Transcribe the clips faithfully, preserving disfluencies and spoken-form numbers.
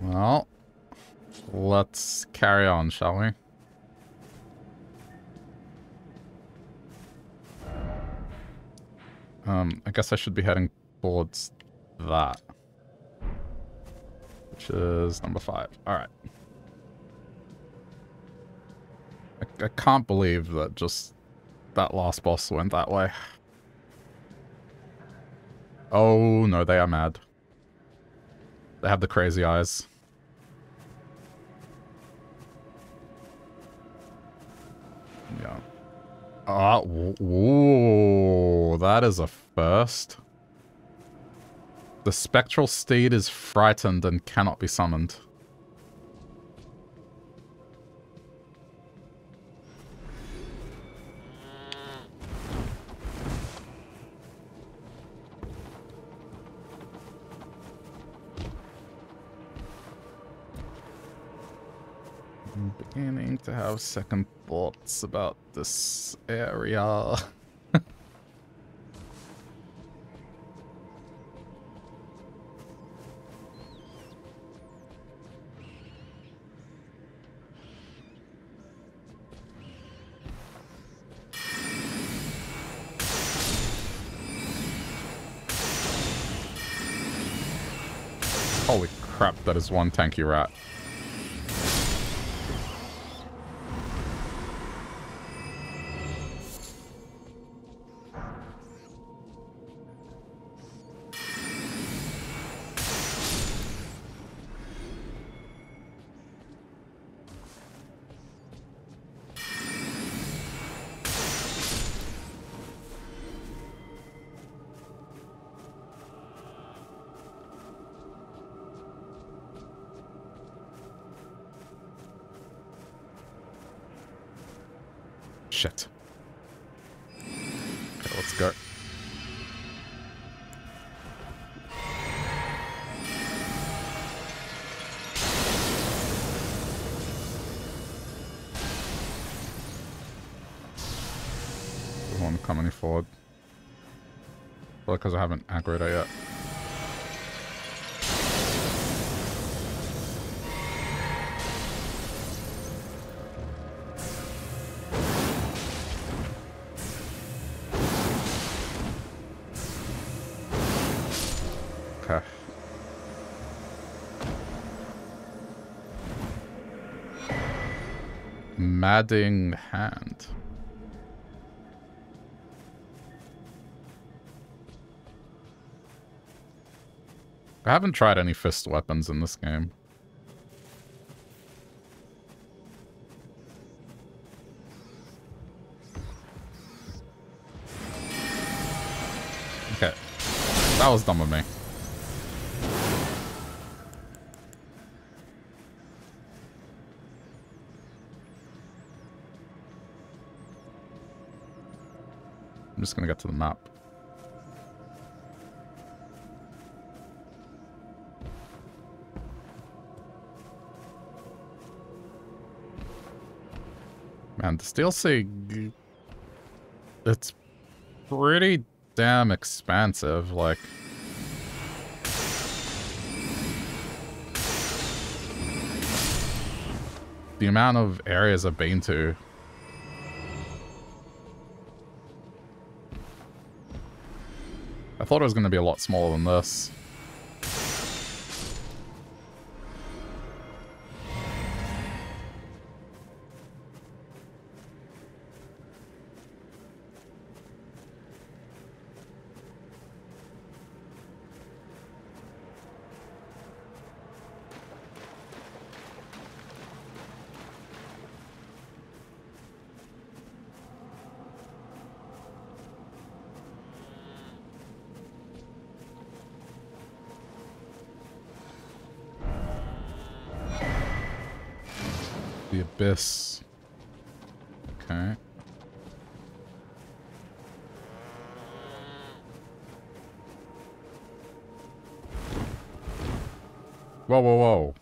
Well, let's carry on, shall we? Um, I guess I should be heading towards that, which is number five. All right. I, I can't believe that just that last boss went that way. Oh, no, they are mad. They have the crazy eyes. Yeah. Ah, whoa, that is a first. The spectral steed is frightened and cannot be summoned. Beginning to have second thoughts about this area. Holy crap, that is one tanky rat. Shit. Okay, let's go. Doesn't want to come any forward. Well, because I haven't aggroed her yet. Madding hand. I haven't tried any fist weapons in this game. Okay. That was dumb of me. I'm just gonna get to the map. Man, this D L C, it's pretty damn expansive, like. The amount of areas I've been to. I thought it was going to be a lot smaller than this. Abyss. Okay. Whoa, whoa, whoa.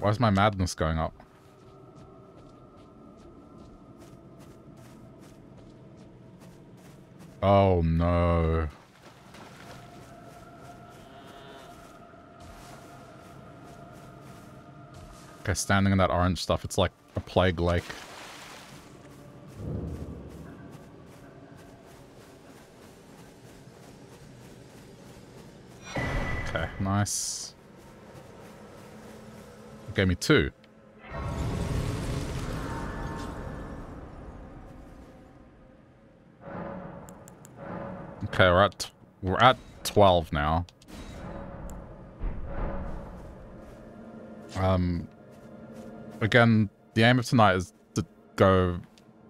Why is my madness going up? Oh no. Okay, standing in that orange stuff, it's like a plague lake. Okay, nice. It gave me two. Okay, we're at we're at twelve now. Um, again, the aim of tonight is to go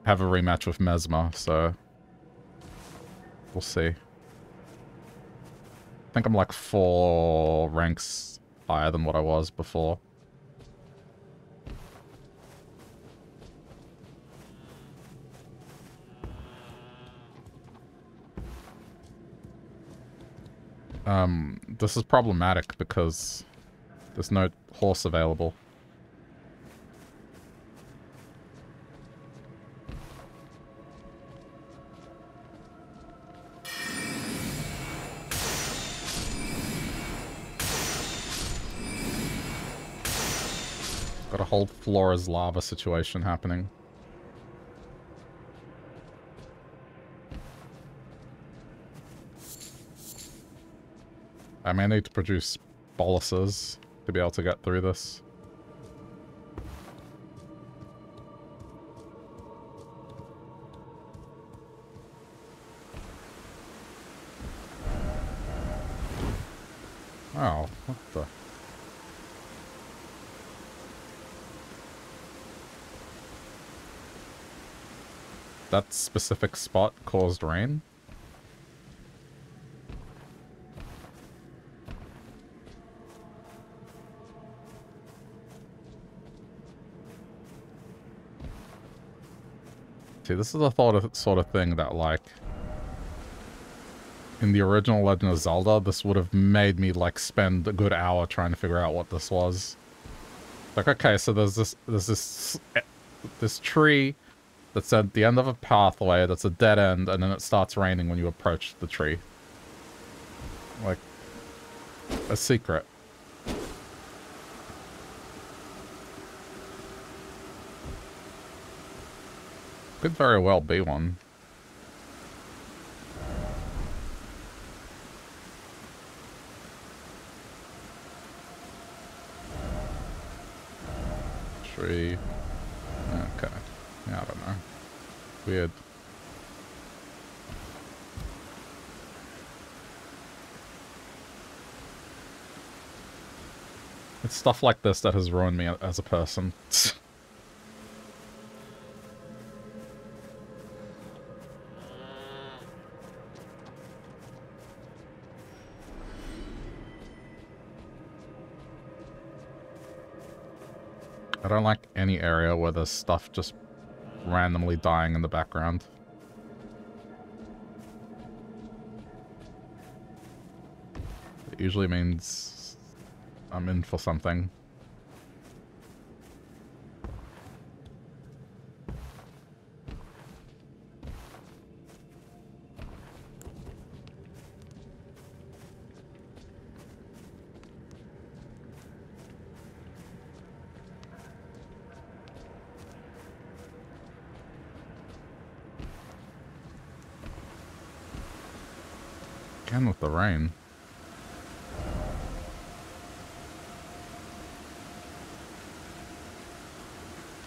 have a rematch with Mesmer, so we'll see. I think I'm like four ranks higher than what I was before. Um, this is problematic because there's no horse available. Got a whole floor as lava situation happening. I may need to produce boluses to be able to get through this. Oh, what the... That specific spot caused rain? This is a sort of sort of thing that, like, in the original Legend of Zelda, this would have made me like spend a good hour trying to figure out what this was. Like, okay, so there's this there's this this tree that's at the end of a pathway that's a dead end, and then it starts raining when you approach the tree. Like a secret. Could very well be one. Tree. Okay. Yeah, I don't know. Weird. It's stuff like this that has ruined me as a person. I don't like any area where there's stuff just randomly dying in the background. It usually means I'm in for something. With the rain.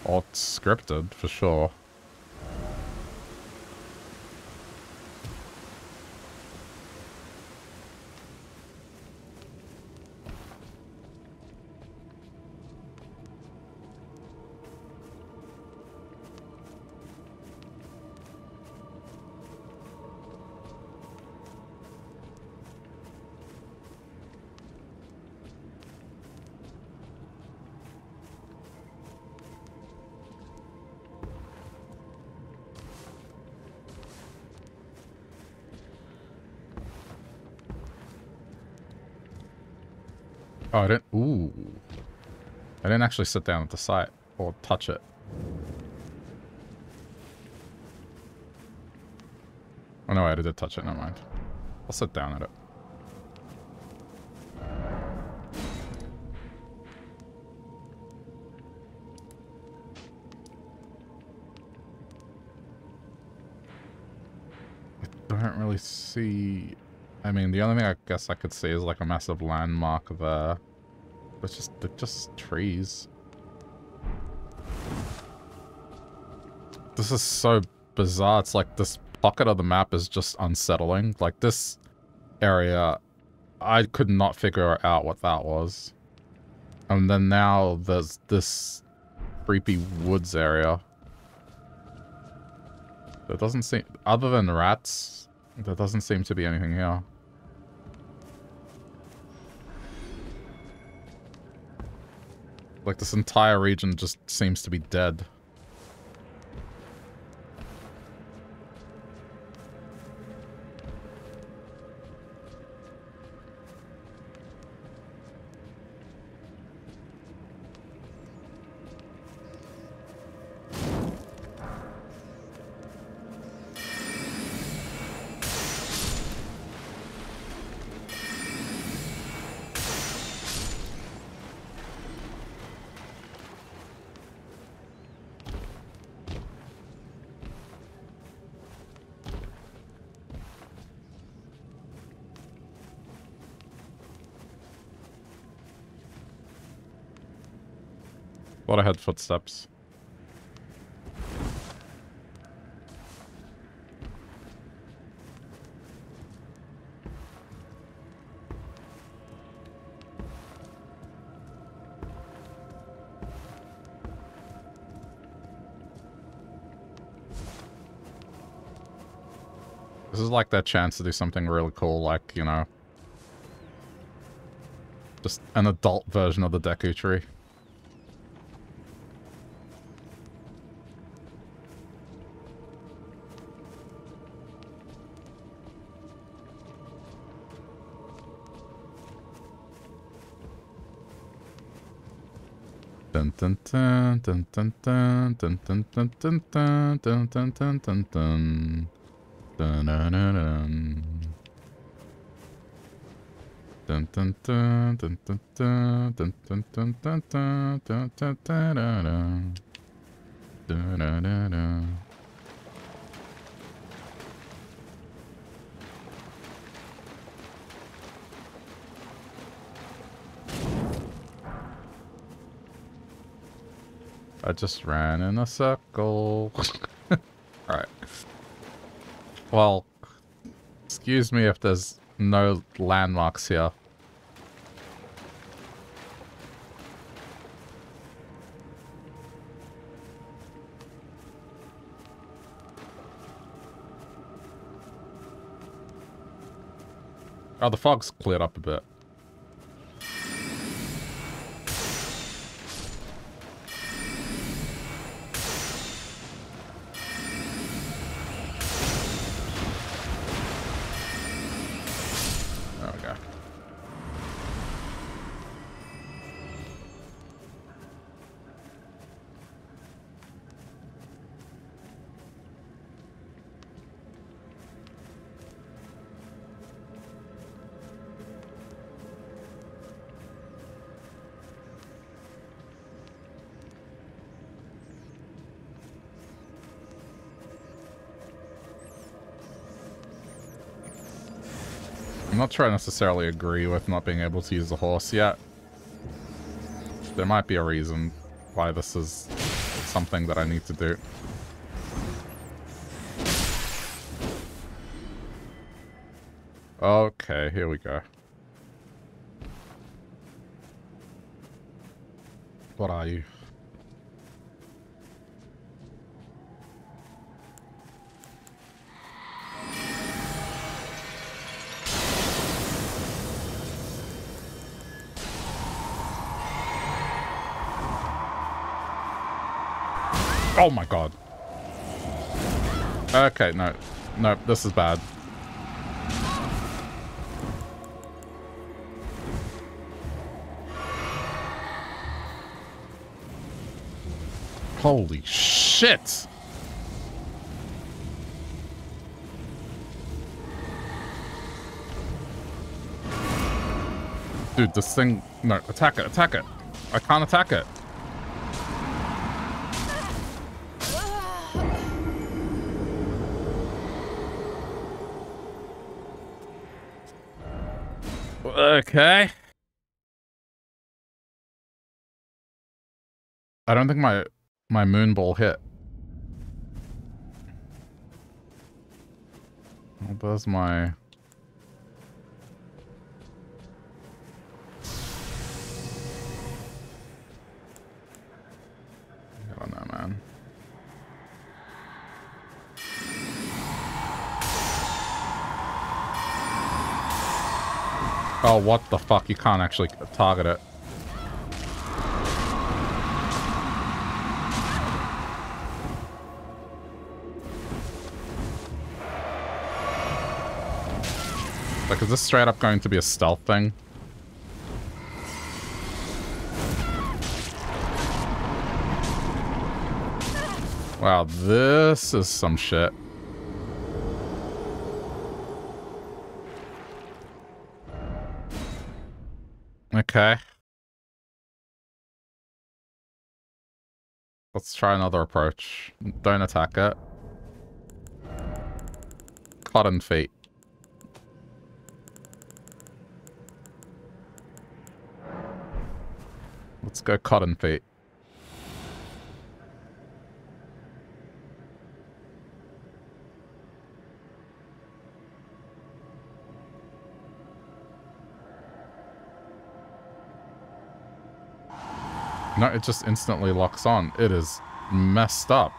Or it's scripted, for sure. Oh, I didn't... Ooh. I didn't actually sit down at the site or touch it. Oh, no, I did touch it. Never mind. I'll sit down at it. really see... I mean, the only thing I guess I could see is like a massive landmark there. But it's just, they're just trees. This is so bizarre. It's like this pocket of the map is just unsettling. Like this area, I could not figure out what that was. And then now there's this creepy woods area. There doesn't seem, other than rats, there doesn't seem to be anything here. Like this entire region just seems to be dead. Thought I heard footsteps. This is like their chance to do something really cool, like, you know, just an adult version of the Deku Tree. Dun dun dun dun dun dun dun dun dun dun dun dun dun dun dun dun dun dun dun. I just ran in a circle. Alright. Well, excuse me if there's no landmarks here. Oh, the fog's cleared up a bit. I'm not sure I necessarily agree with not being able to use the horse yet. There might be a reason why this is something that I need to do. Okay, here we go. What are you? Oh my god. Okay, no. No, this is bad. Holy shit! Dude, this thing... No, attack it, attack it! I can't attack it! Okay. I don't think my my moon ball hit. Well, there's my. I don't know, man. Oh, what the fuck? You can't actually target it. Like, is this straight up going to be a stealth thing? Wow, this is some shit. Okay. Let's try another approach. Don't attack it. Cotton feet. Let's go cotton feet. No, it just instantly locks on. It is messed up.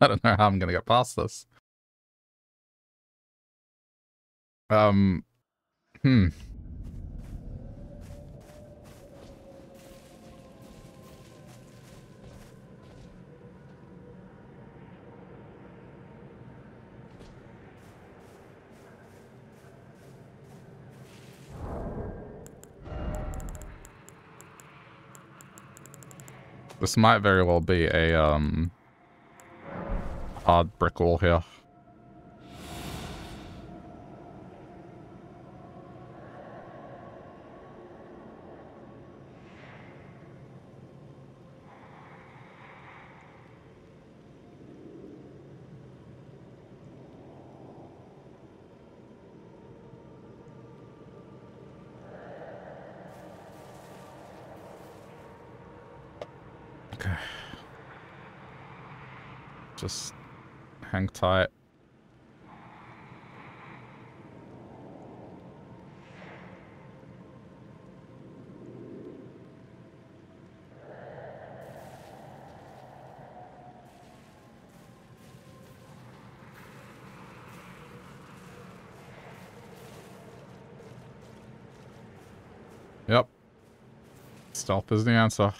I don't know how I'm gonna get past this. Um, hmm. This might very well be a, um... hard brick wall here. Okay. Just hang tight. Yep. Stealth is the answer.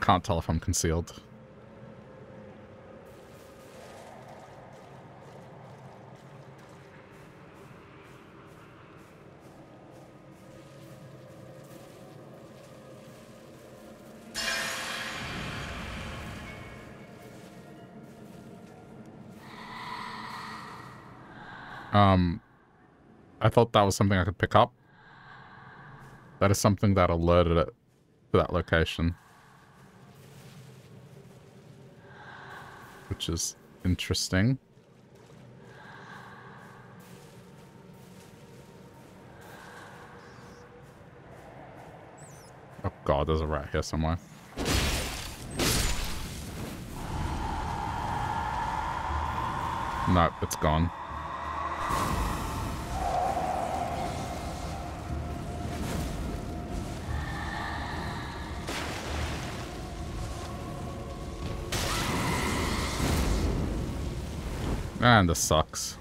Can't tell if I'm concealed. Um, I thought that was something I could pick up. That is something that alerted it to that location. which is interesting. Oh god, there's a rat here somewhere. No, it's gone. And this sucks.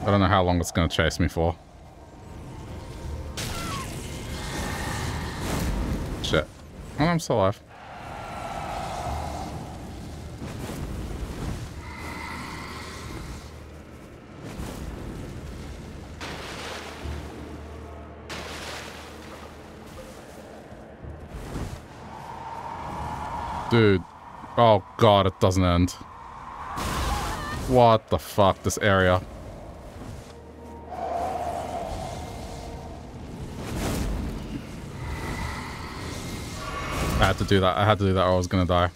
I don't know how long it's going to chase me for. Shit. Oh, I'm still alive. Dude. Oh god, it doesn't end. What the fuck, this area. I had to do that. I had to do that or I was gonna die.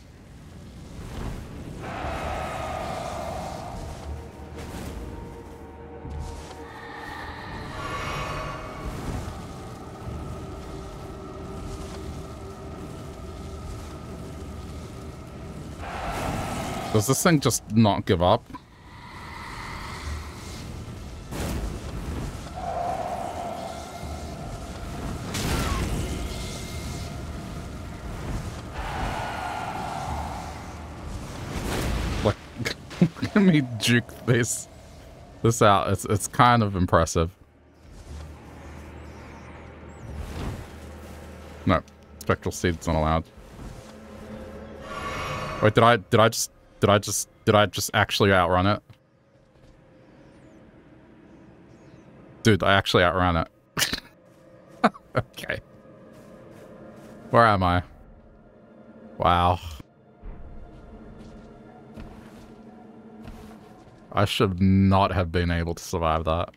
Does this thing just not give up? Like, let me juke this this out. It's it's kind of impressive. No, spectral seed's not allowed. Wait, did I did I just Did I just, did I just actually outrun it? Dude, I actually outran it. Okay. Where am I? Wow. I should not have been able to survive that.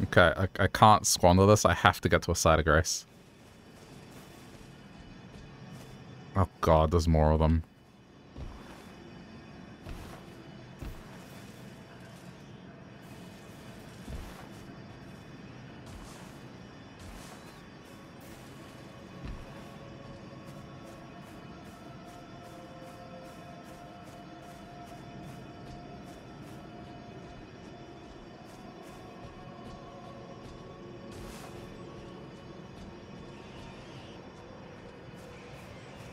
Okay, I, I can't squander this. I have to get to a side of grace. Oh god, there's more of them.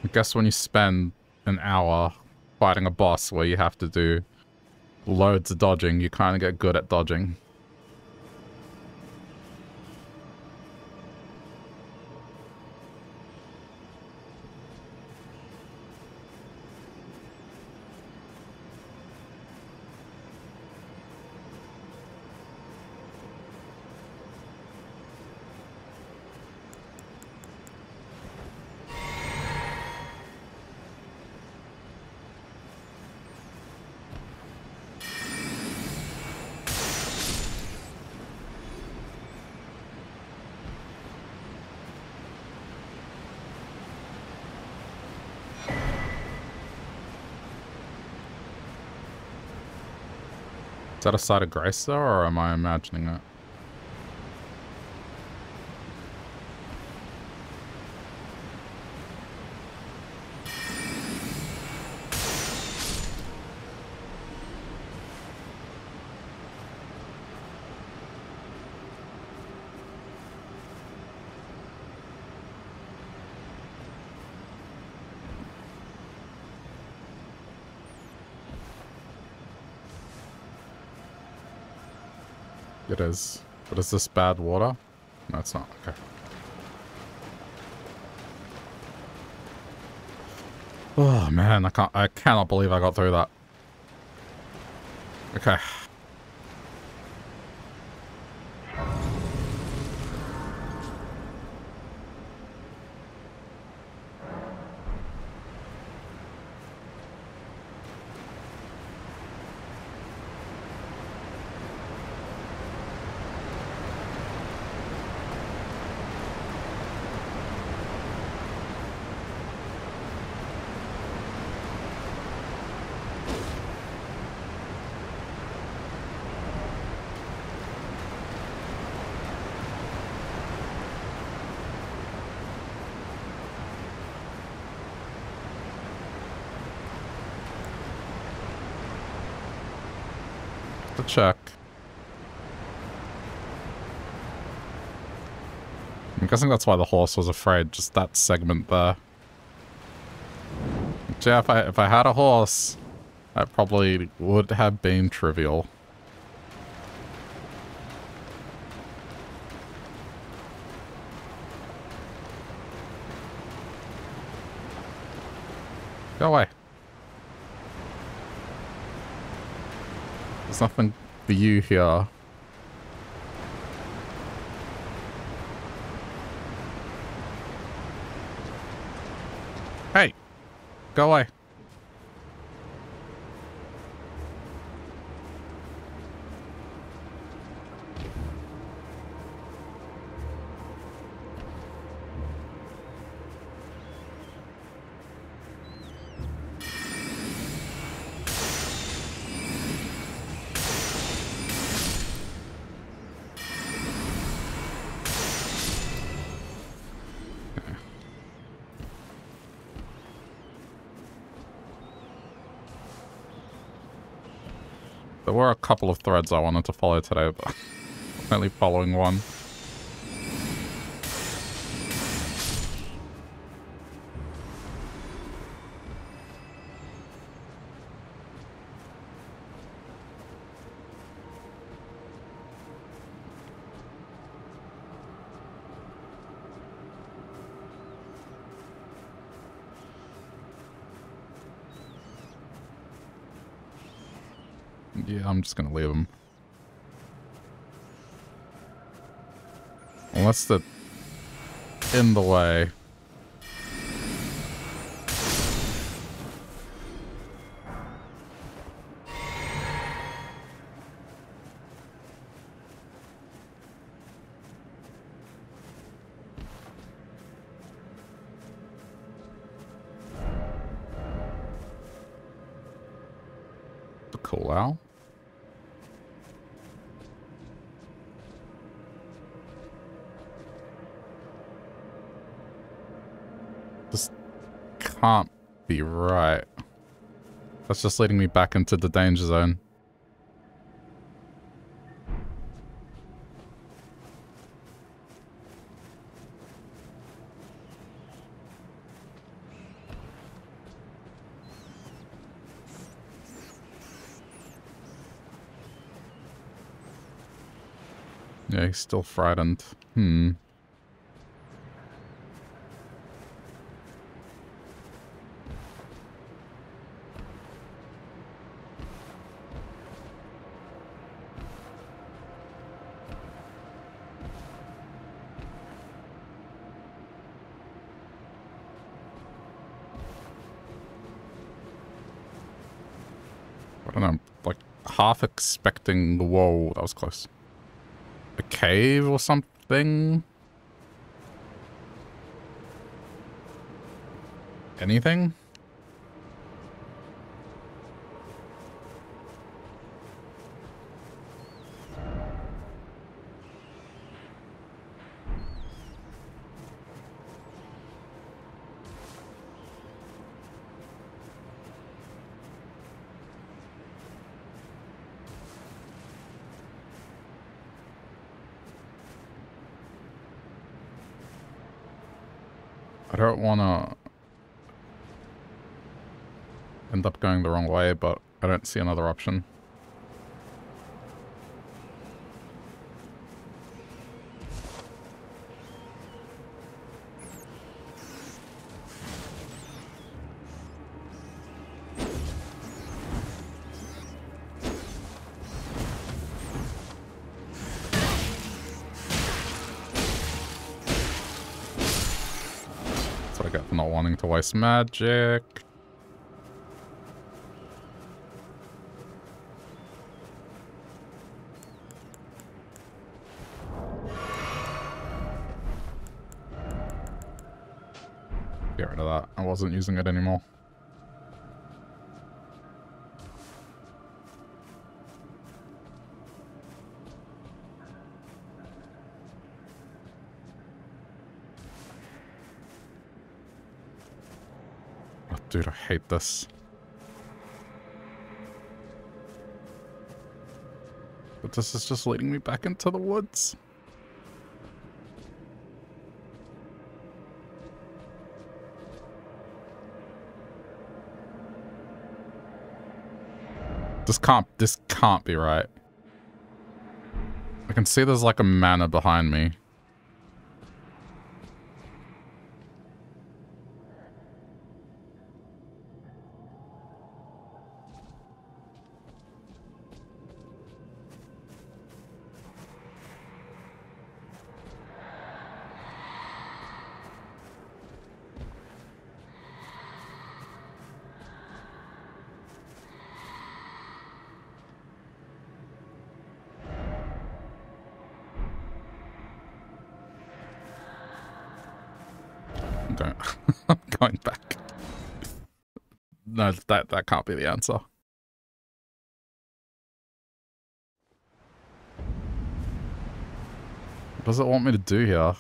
I guess when you spend an hour fighting a boss where you have to do loads of dodging, you kind of get good at dodging. Is that a side of grace though, or am I imagining it? It is. But is this bad water? No, it's not. Okay. Oh man, I can't I cannot believe I got through that. Okay. to check. I'm guessing that's why the horse was afraid, just that segment there. Yeah, if I, if I had a horse, that probably would have been trivial. Go away. There's nothing for you here. Hey, go away. There were a couple of threads I wanted to follow today, but I'm only following one. I'm just going to leave them. Unless they're in the way. The cool owl. Can't be right. That's just leading me back into the danger zone. Yeah, he's still frightened. Hmm. Half expecting, whoa, that was close. A cave or something? Anything? I don't want to end up going the wrong way, but I don't see another option. To waste magic. Get rid of that. I wasn't using it anymore. Dude, I hate this. But this is just leading me back into the woods. This can't, this can't be right. I can see there's like a manor behind me. No, that, that can't be the answer. What does it want me to do here?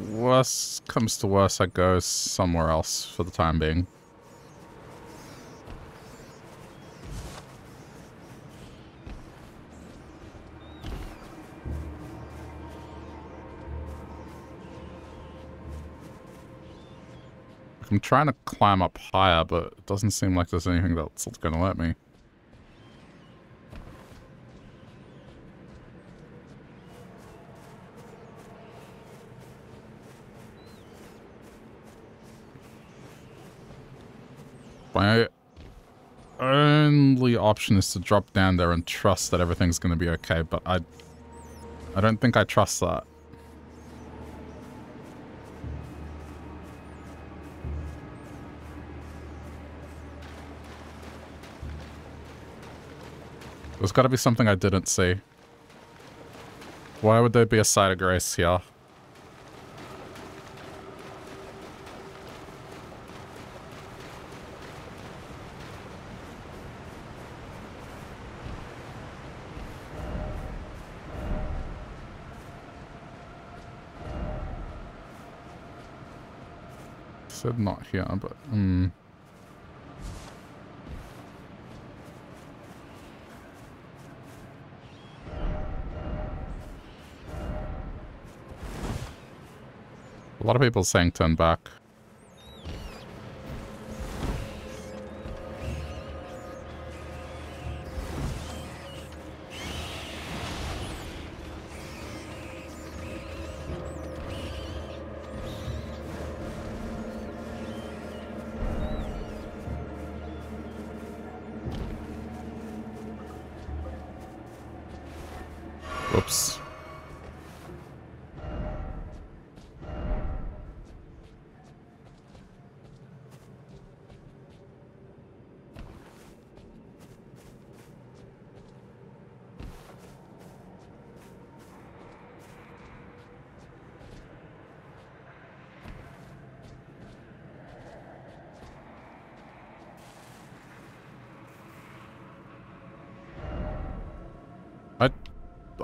Worse comes to worse, I go somewhere else for the time being. I'm trying to climb up higher, but it doesn't seem like there's anything that's going to let me. My only option is to drop down there and trust that everything's going to be okay, but I I don't think I trust that. There's got to be something I didn't see. Why would there be a side of grace here? Said not here, but mm. A lot of people saying turn back. Oops.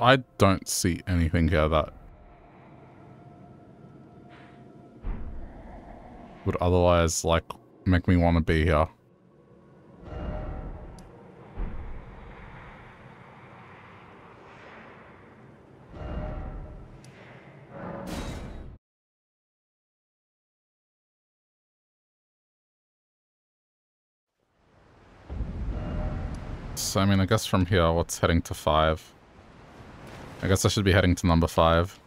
I don't see anything here that would otherwise, like, make me want to be here. So, I mean, I guess from here, what's heading to five? I guess I should be heading to number five.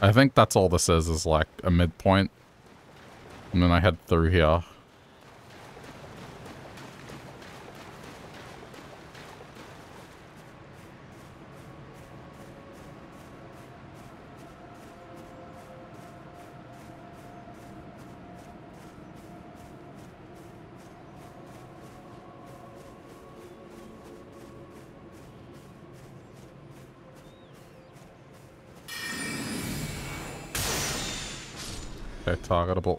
I think that's all this is, is like a midpoint. And then I head through here. They're targetable.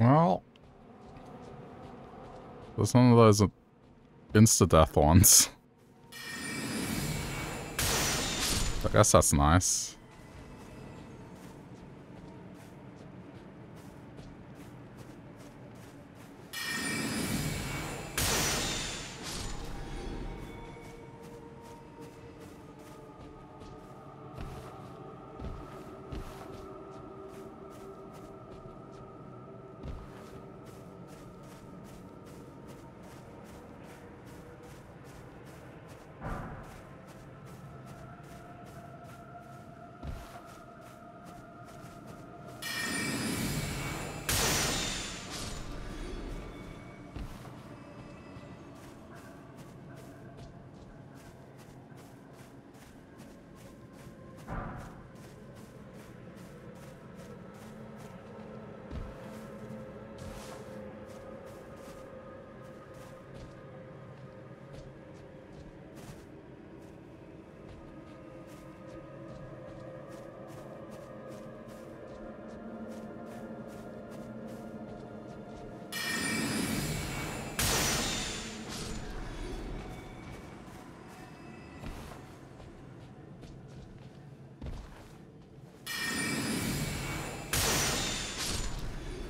Well, there's none of those insta-death ones. I guess that's nice.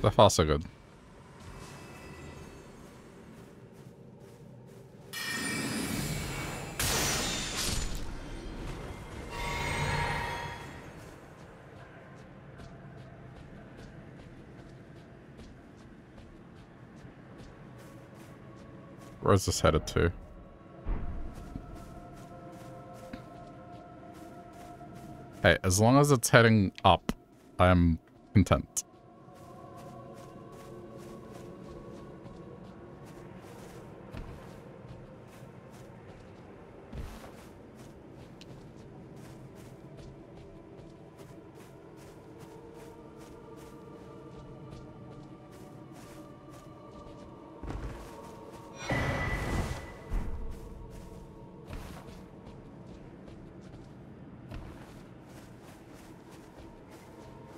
So far, so good. Where is this headed to? Hey, as long as it's heading up, I am content.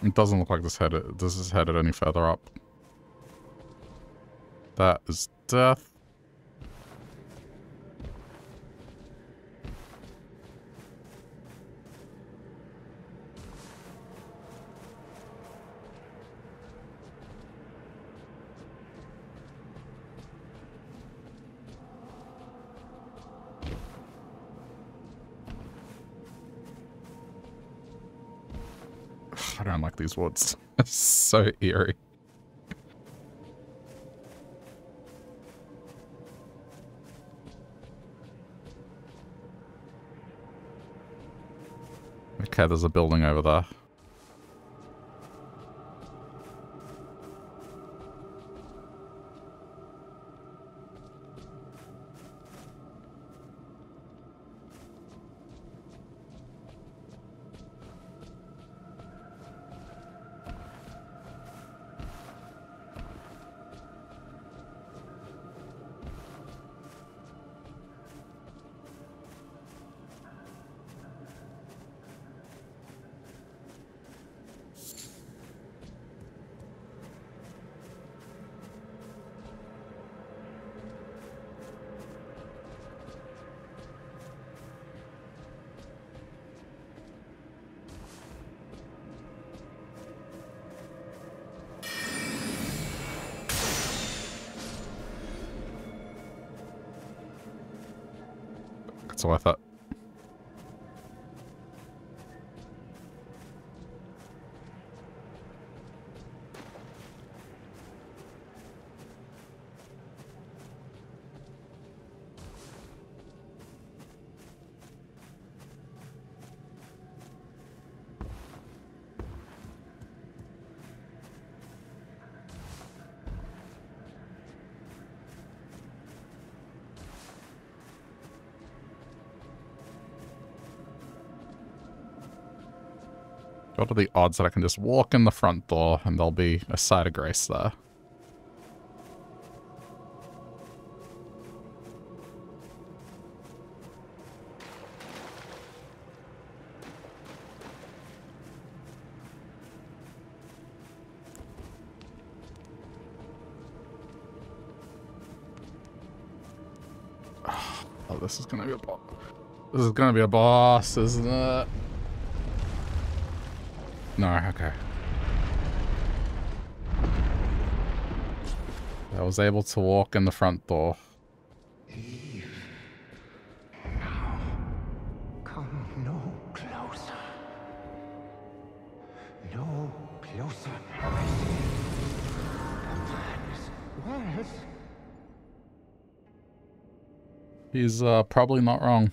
It doesn't look like this headed this is headed any further up. That is death. I don't like these woods. It's so eerie. Okay, there's a building over there. So I thought. What are the odds that I can just walk in the front door and there'll be a sight of grace there? Oh, this is gonna be a boss. This is gonna be a boss, isn't it? No, okay. I was able to walk in the front door. Eve. Now. Come no closer. No closer. The man is worse. He's uh, probably not wrong.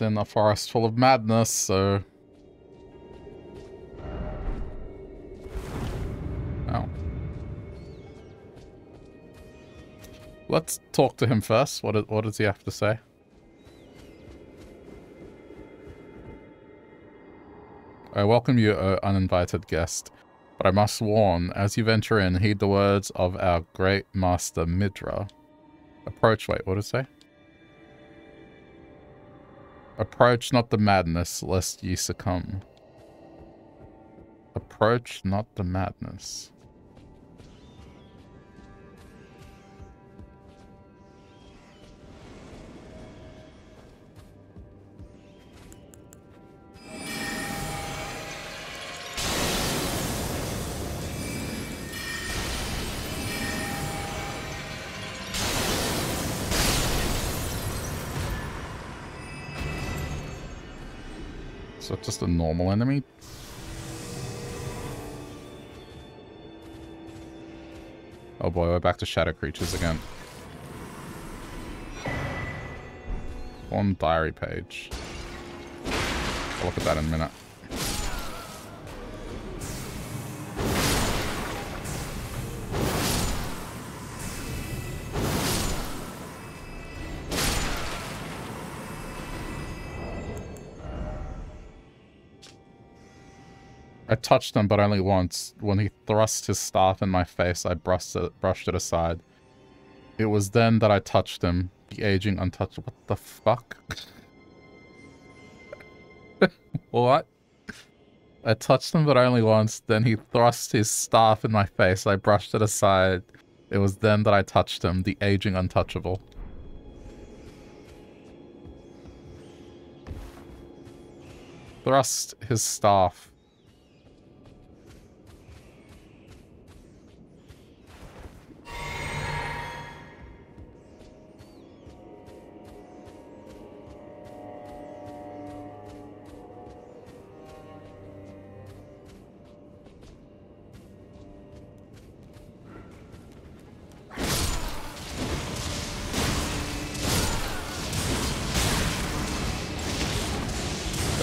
In a forest full of madness, so... Oh. Let's talk to him first. What, what does he have to say? I welcome you, O uninvited guest, but I must warn, as you venture in, heed the words of our great master Midra. Approach, wait, what does it say? Approach not the madness, lest ye succumb. Approach not the madness. So just a normal enemy? Oh boy, we're back to shadow creatures again. One diary page. I'll look at that in a minute. I touched him, but only once. When he thrust his staff in my face, I brushed it, brushed it aside. It was then that I touched him. The aging untouched. What the fuck? What? I touched him, but only once. Then he thrust his staff in my face. I brushed it aside. It was then that I touched him. The aging untouchable. Thrust his staff.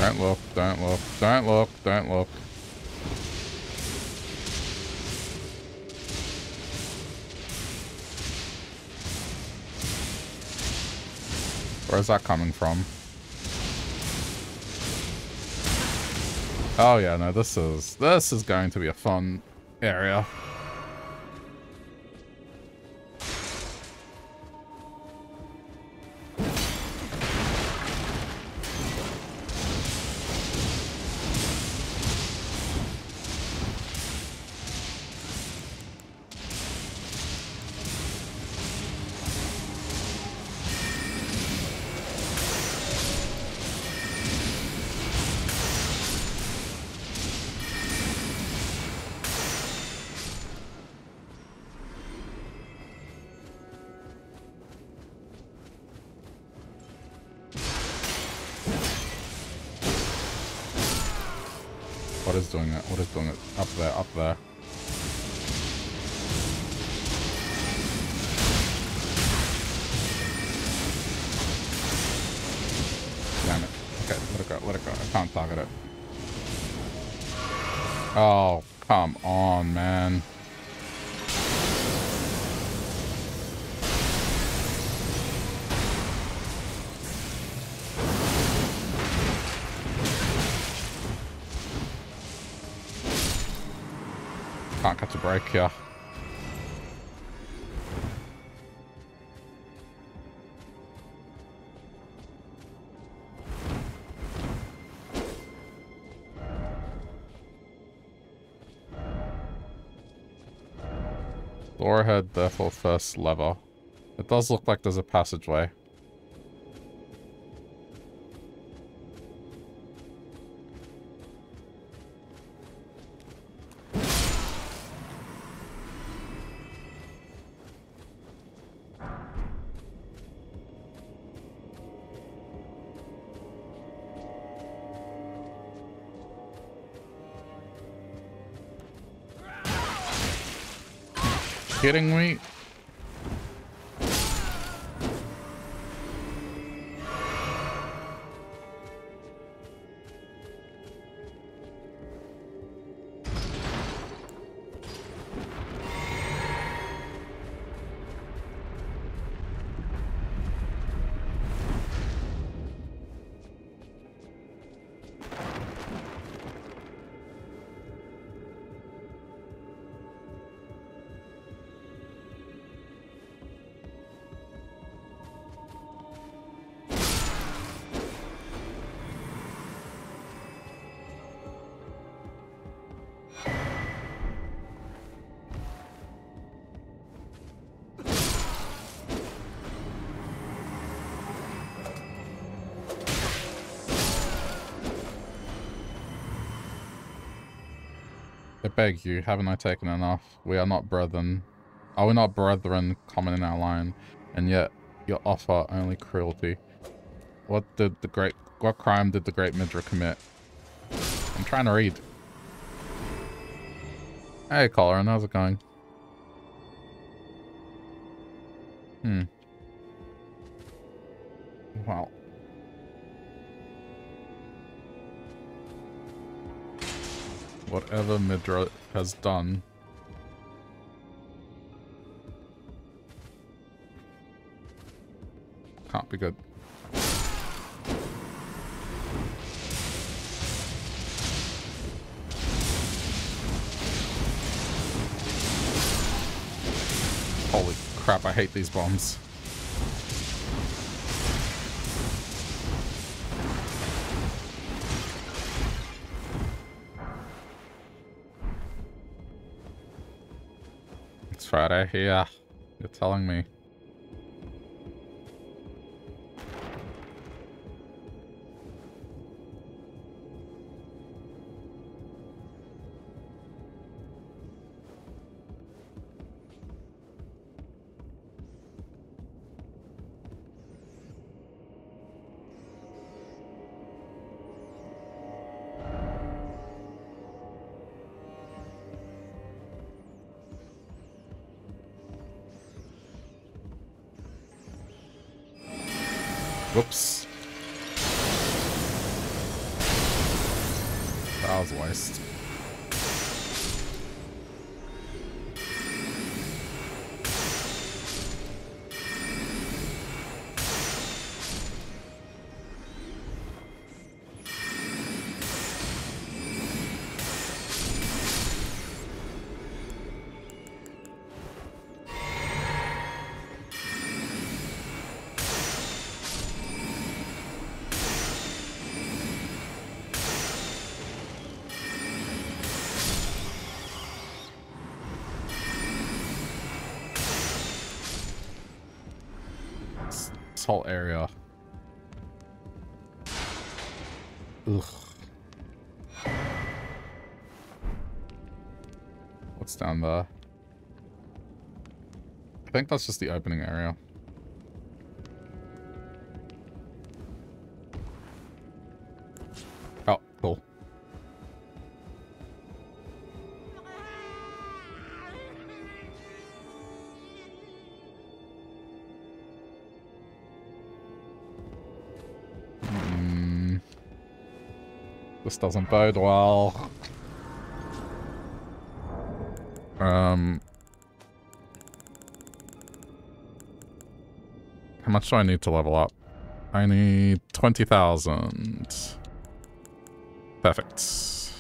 Don't look, don't look, don't look, don't look. Where's that coming from? Oh yeah, no, this is, this is going to be a fun area. What is doing it? What is doing it? Up there, up there. Damn it. Okay, let it go, let it go. I can't target it. Oh, come on, man. can't catch a break here. Door ahead, therefore first lever. It does look like there's a passageway. Kidding me? Beg you, haven't I taken enough? We are not brethren. Are we not brethren common in our line? And yet your offer only cruelty. What did the great what crime did the great Midra commit? I'm trying to read. Hey Colorin, how's it going? Hmm. Wow. Whatever Midra has done. Can't be good. Holy crap, I hate these bombs. Friday here, you're telling me. Whoops. That was a waste. Whole area. Ugh. What's down there? I think that's just the opening area. Oh, cool. This doesn't bode well. Um, how much do I need to level up? I need twenty thousand. Perfect.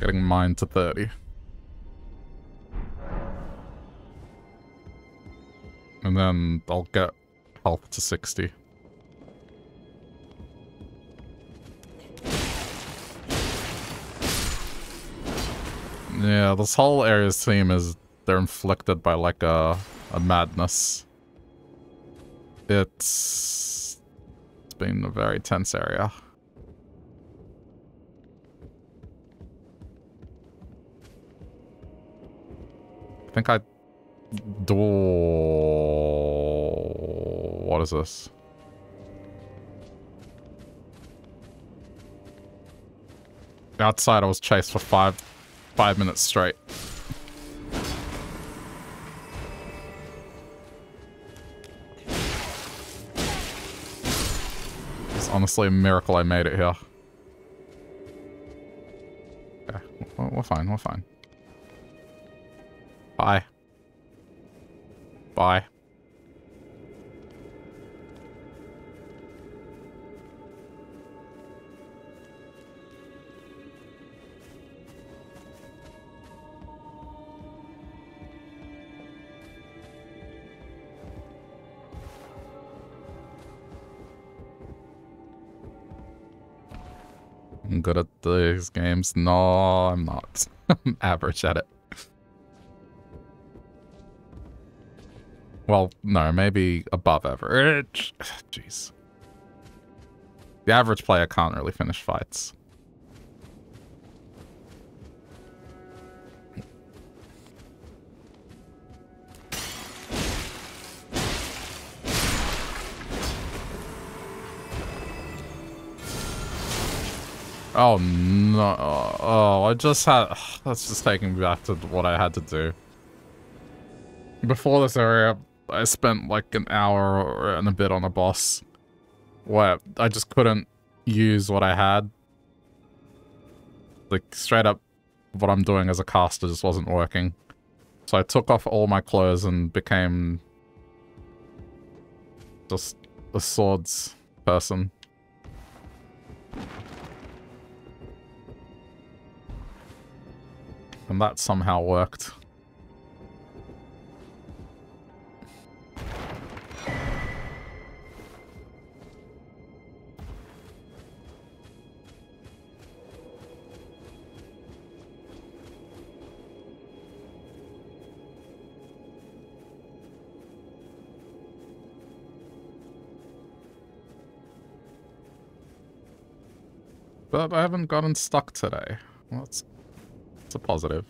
Getting mine to thirty. And then I'll get health to sixty. Yeah, this whole area's theme is they're inflicted by like a, a madness. It's, it's been a very tense area. I think I do. What is this? Outside, I was chased for five. Five minutes straight. It's honestly a miracle I made it here. Okay, we're fine, we're fine. Bye. Bye. I'm good at these games. No, I'm not. I'm average at it. Well, no, maybe above average. Jeez. The average player can't really finish fights. Oh no, oh, I just had, that's just taking me back to what I had to do. Before this area, I spent like an hour and a bit on a boss where I just couldn't use what I had. Like straight up what I'm doing as a caster just wasn't working. So I took off all my clothes and became just a swords person. And that somehow worked. But I haven't gotten stuck today. That's It's a positive.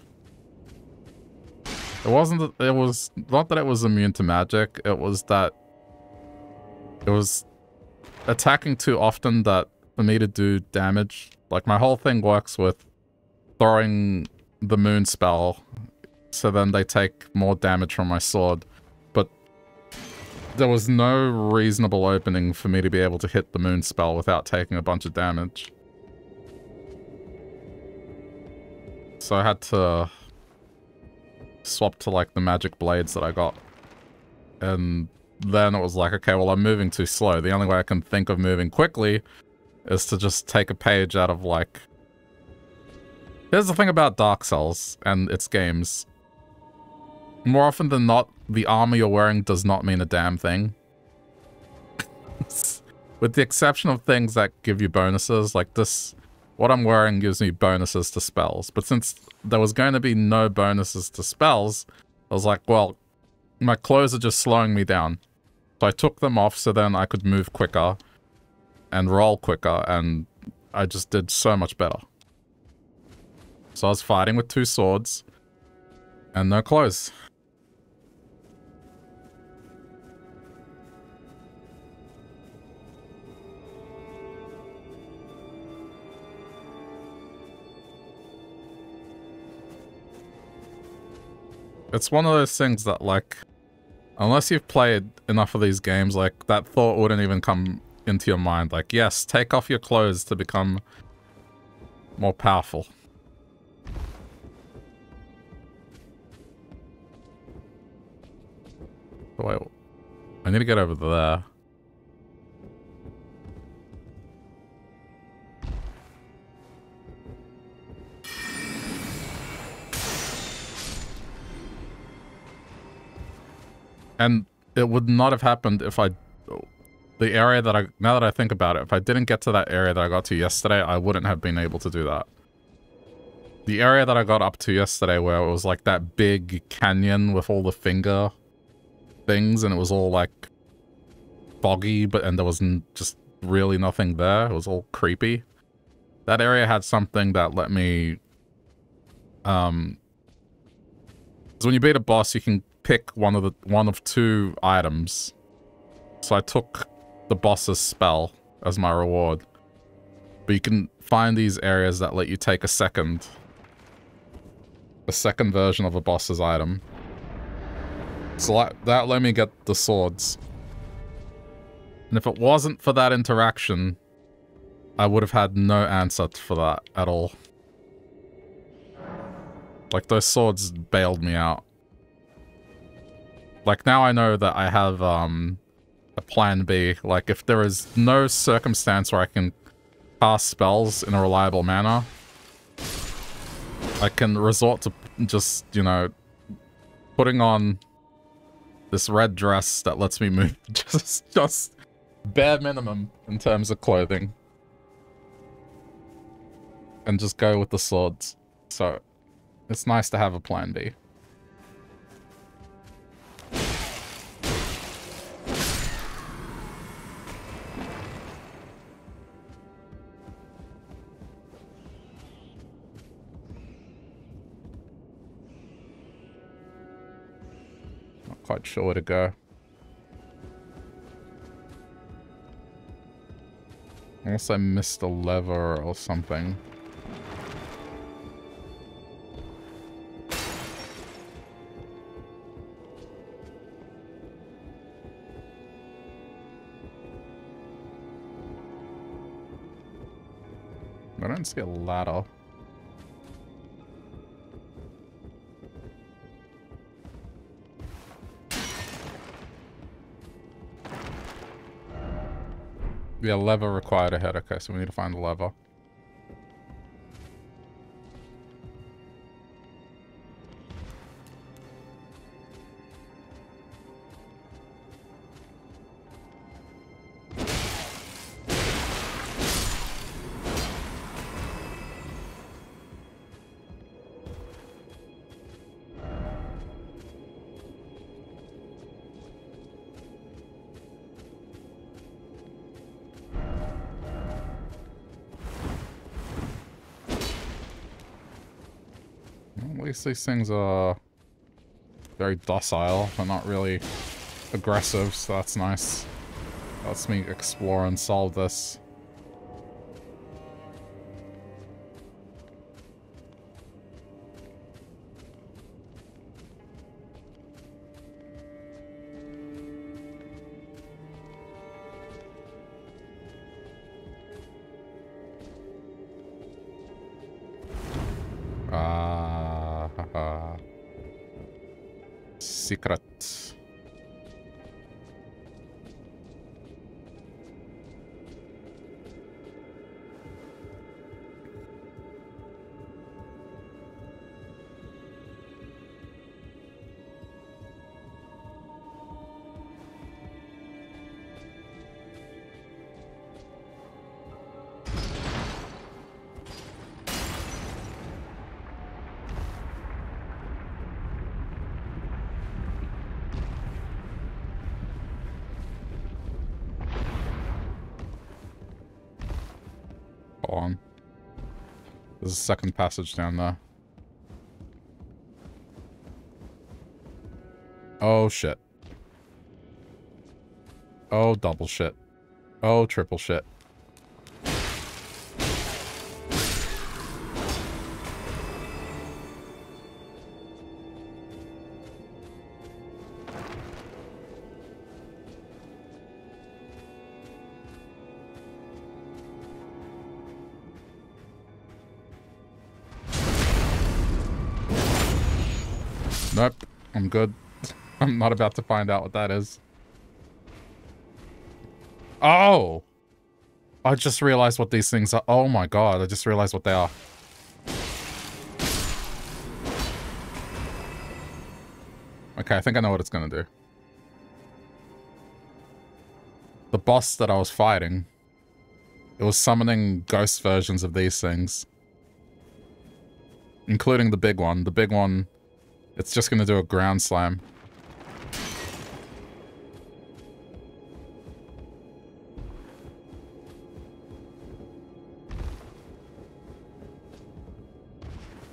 It wasn't that it was not that it was immune to magic, it was that it was attacking too often that for me to do damage. Like my whole thing works with throwing the moon spell, so then they take more damage from my sword. But there was no reasonable opening for me to be able to hit the moon spell without taking a bunch of damage. So I had to swap to like the magic blades that I got. And then it was like, okay, well, I'm moving too slow. The only way I can think of moving quickly is to just take a page out of like... Here's the thing about Dark Souls and its games. More often than not, the armor you're wearing does not mean a damn thing. With the exception of things that give you bonuses, like this... What I'm wearing gives me bonuses to spells. But since there was going to be no bonuses to spells, I was like, well, my clothes are just slowing me down. So I took them off so then I could move quicker and roll quicker, and I just did so much better. So I was fighting with two swords and no clothes. It's one of those things that, like, unless you've played enough of these games, like, that thought wouldn't even come into your mind. Like, yes, take off your clothes to become more powerful. Wait, I need to get over there. And it would not have happened if I... The area that I... Now that I think about it, if I didn't get to that area that I got to yesterday, I wouldn't have been able to do that. The area that I got up to yesterday where it was like that big canyon with all the finger things and it was all like foggy, but and there was just really nothing there. It was all creepy. That area had something that let me... Um... Because when you beat a boss, you can pick one of the one of two items. So I took the boss's spell as my reward. But you can find these areas that let you take a second. A second version of a boss's item. So that, that let me get the swords. And if it wasn't for that interaction, I would have had no answer for that at all. Like, those swords bailed me out. Like, now I know that I have, um, a plan B. Like, if there is no circumstance where I can cast spells in a reliable manner, I can resort to just, you know, putting on this red dress that lets me move just, just bare minimum in terms of clothing. And just go with the swords. So... It's nice to have a plan B. Not quite sure where to go. Unless I missed a lever or something. I don't see a ladder. Yeah, lever required ahead. Okay, so we need to find a lever. These things are very docile. They're not really aggressive, so that's nice. Lets me explore and solve this. Secret. There's a second passage down there. Oh shit. Oh double shit. Oh triple shit. Nope, I'm good. I'm not about to find out what that is. Oh! I just realized what these things are. Oh my god, I just realized what they are. Okay, I think I know what it's gonna do. the boss that I was fighting, it was summoning ghost versions of these things, including the big one. The big one, it's just going to do a ground slam.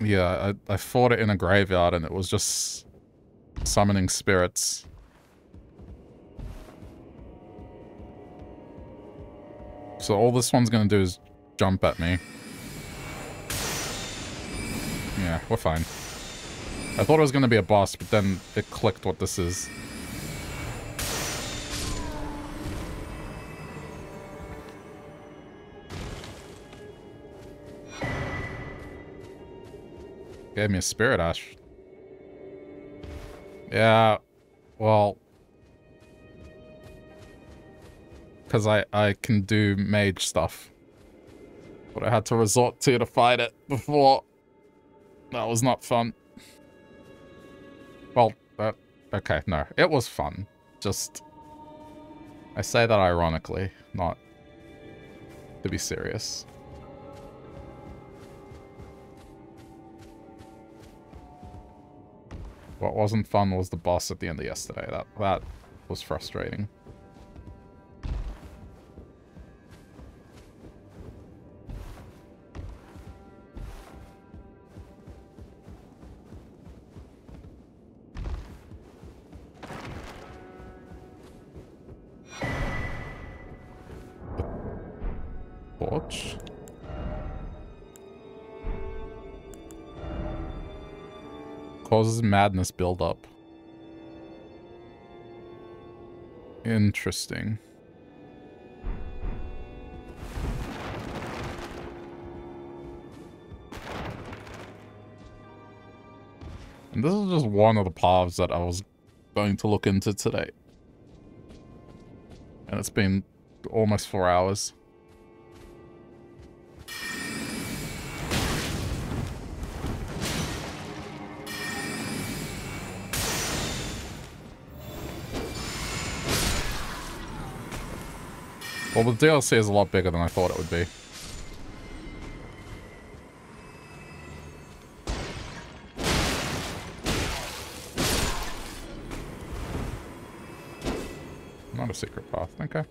Yeah, I, I fought it in a graveyard and it was just summoning spirits. So all this one's gonna do is jump at me. Yeah, we're fine. I thought it was gonna be a boss, but then it clicked what this is. Gave me a spirit ash. Yeah, well, because I, I can do mage stuff. But I had to resort to to fight it before. That was not fun. Well, uh, okay, no, it was fun. Just, I say that ironically, not to be serious. What wasn't fun was the boss at the end of yesterday. That that was frustrating. Watch. Causes madness buildup. Interesting. And this is just one of the paths that I was going to look into today. And it's been almost four hours. Well, the D L C is a lot bigger than I thought it would be. Not a secret path, okay.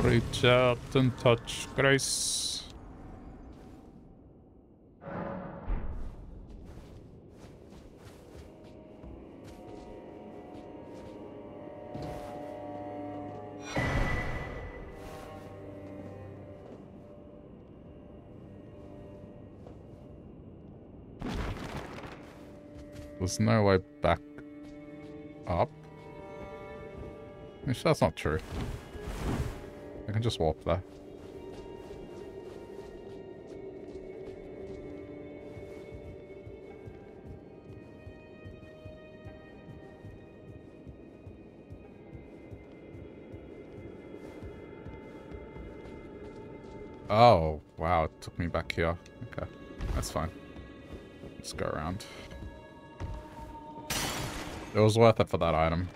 Reach out and touch grace. There's no way back up. Which, that's not true. I can just walk there. Oh, wow, it took me back here. Okay, that's fine. Let's go around. It was worth it for that item.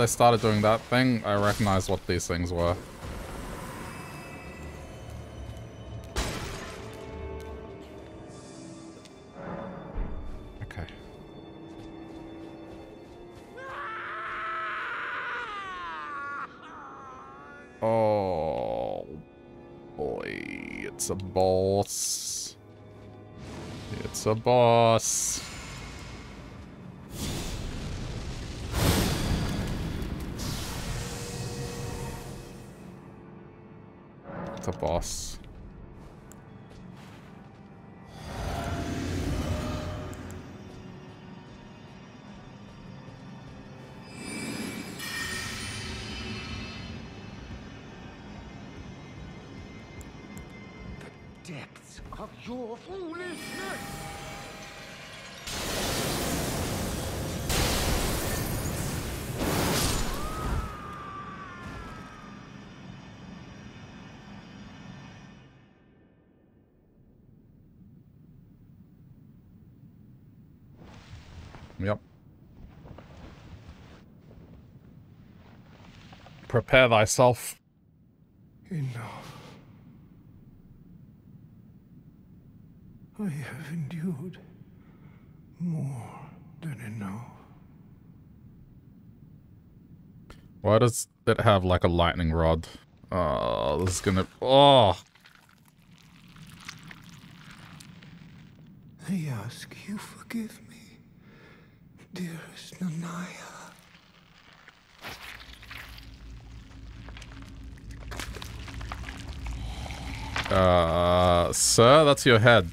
I started doing that thing, I recognized what these things were. Okay. Oh boy, it's a boss. It's a boss. A boss. depths of your foolishness! Yep. Prepare thyself. Enough. I have endured more than enough. Why does it have like a lightning rod? Oh, this is gonna... Oh! I ask you forgive me. Dearest Nanaya. Uh, sir, that's your head.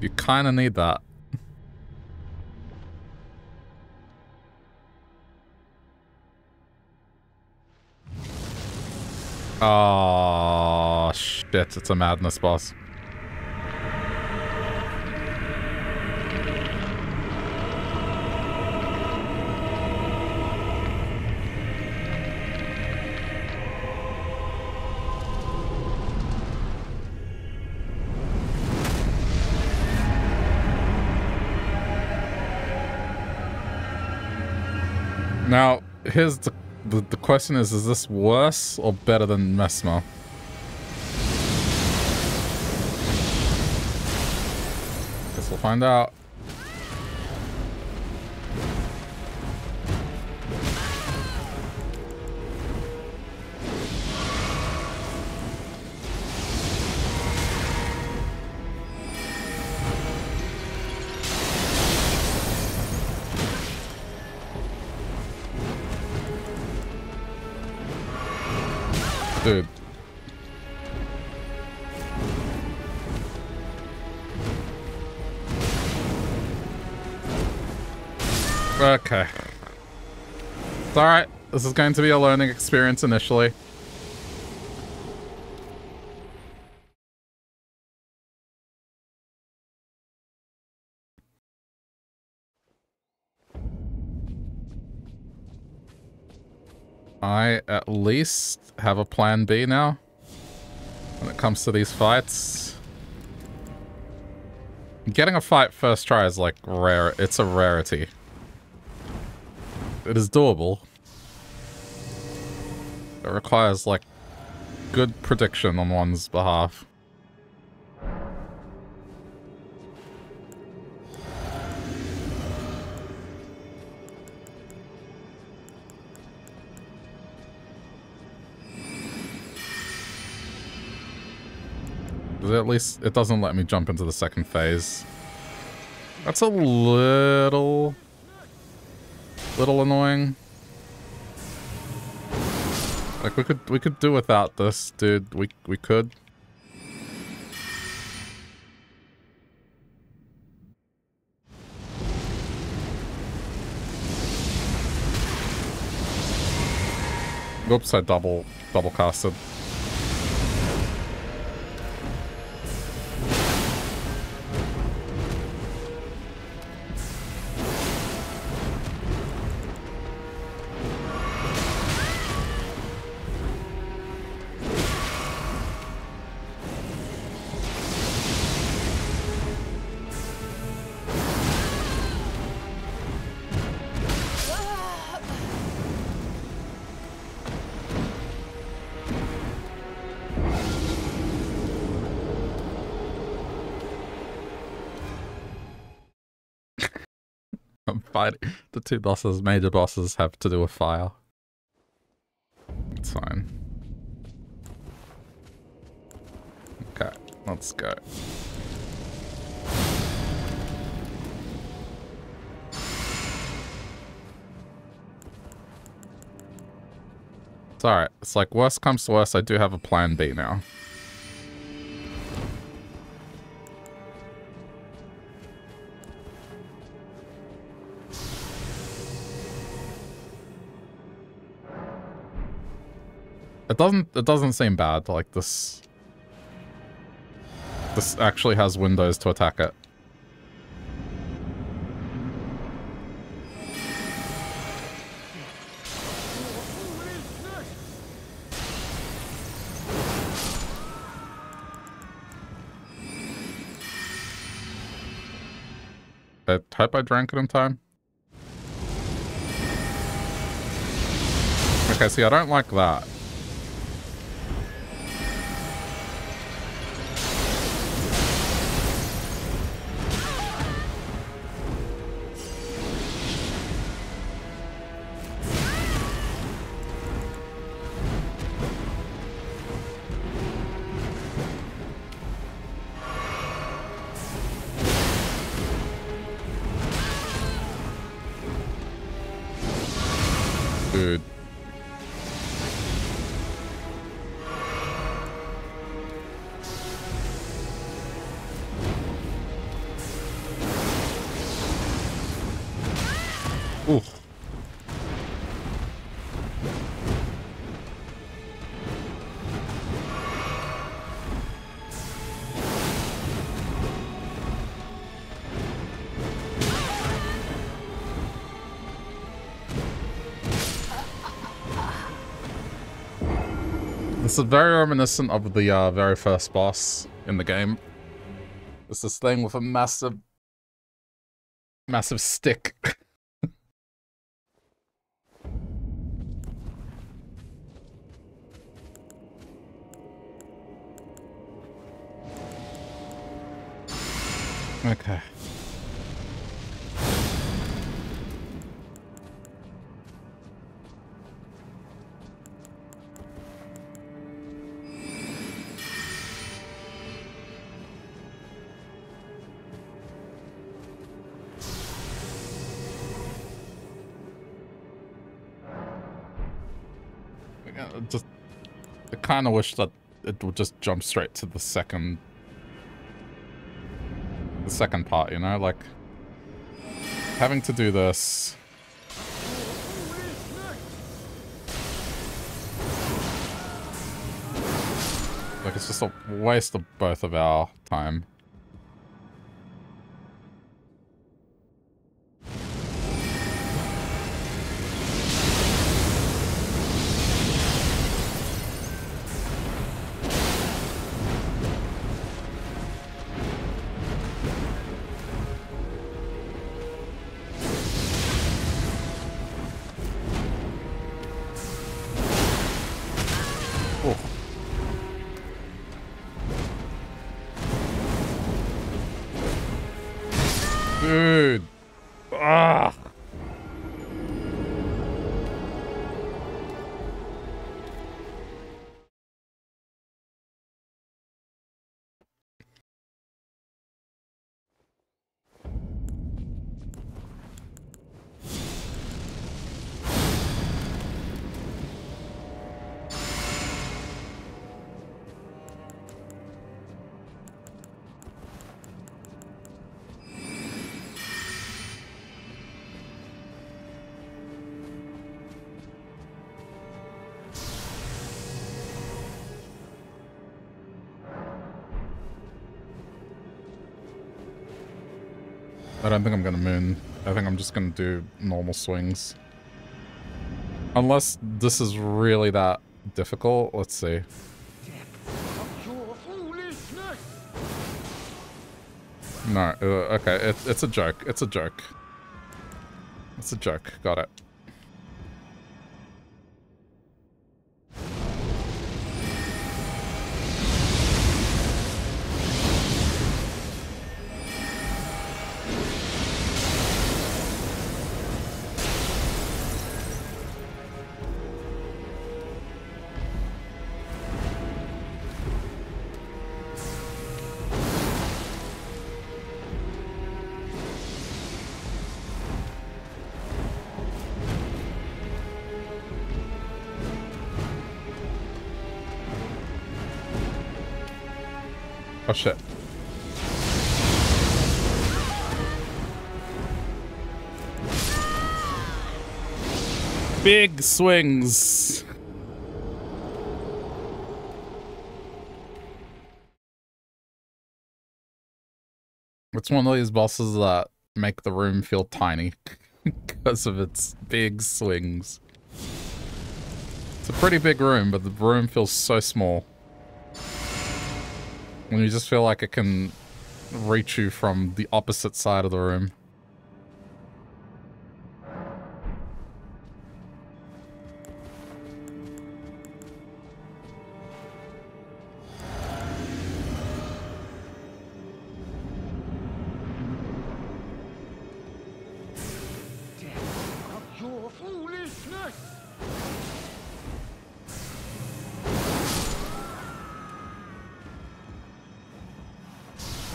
You kinda need that. Oh shit, it's a madness boss. Now, here's the The, the question is, is this worse or better than Mesmer? Guess we'll find out. Dude. Okay. It's alright. This is going to be a learning experience initially. I at least have a plan B now when it comes to these fights. Getting a fight first try is like rare. It's a rarity. It is doable. It requires like good prediction on one's behalf. At least it doesn't let me jump into the second phase. That's a little... little annoying. Like, we could we could do without this, dude. We, we could. Oops, I double, double casted. The two bosses, major bosses, have to do with fire. It's fine. Okay, let's go. It's alright. It's like, worst comes to worst, I do have a plan B now. It doesn't it doesn't seem bad. Like this This actually has windows to attack it. I hope I drank it in time. Okay, see, I don't like that. It's very reminiscent of the uh, very first boss in the game. It's this thing with a massive, massive stick. Okay. Just, I kind of wish that it would just jump straight to the second, the second part, you know, like having to do this. Like it's just a waste of both of our time. I don't think I'm gonna moon. I think I'm just gonna do normal swings. Unless this is really that difficult. Let's see. No, uh, okay, it, it's a joke. It's a joke. It's a joke. Got it. Oh shit. Big swings. It's one of these bosses that make the room feel tiny because of its big swings. It's a pretty big room, but the room feels so small. And you just feel like it can reach you from the opposite side of the room.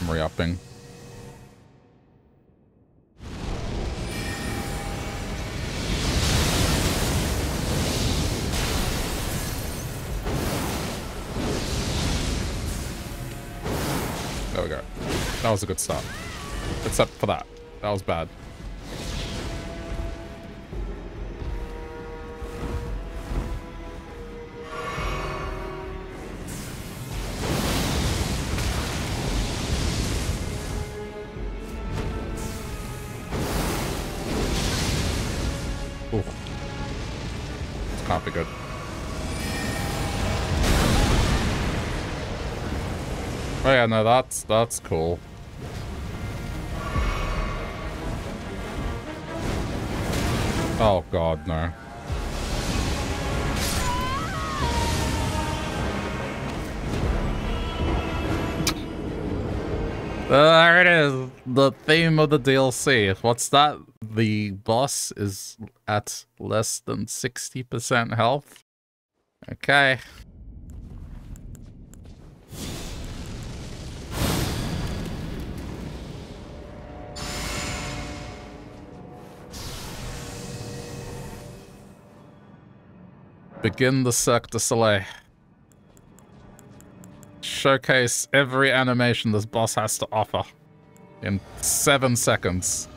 Re-upping. There we go. That was a good start. Except for that. That was bad. Yeah, no, that's that's cool. Oh god, no. There it is. The theme of the D L C. What's that? The boss is at less than sixty percent health. Okay. Begin the Cirque du Soleil. Showcase every animation this boss has to offer in seven seconds.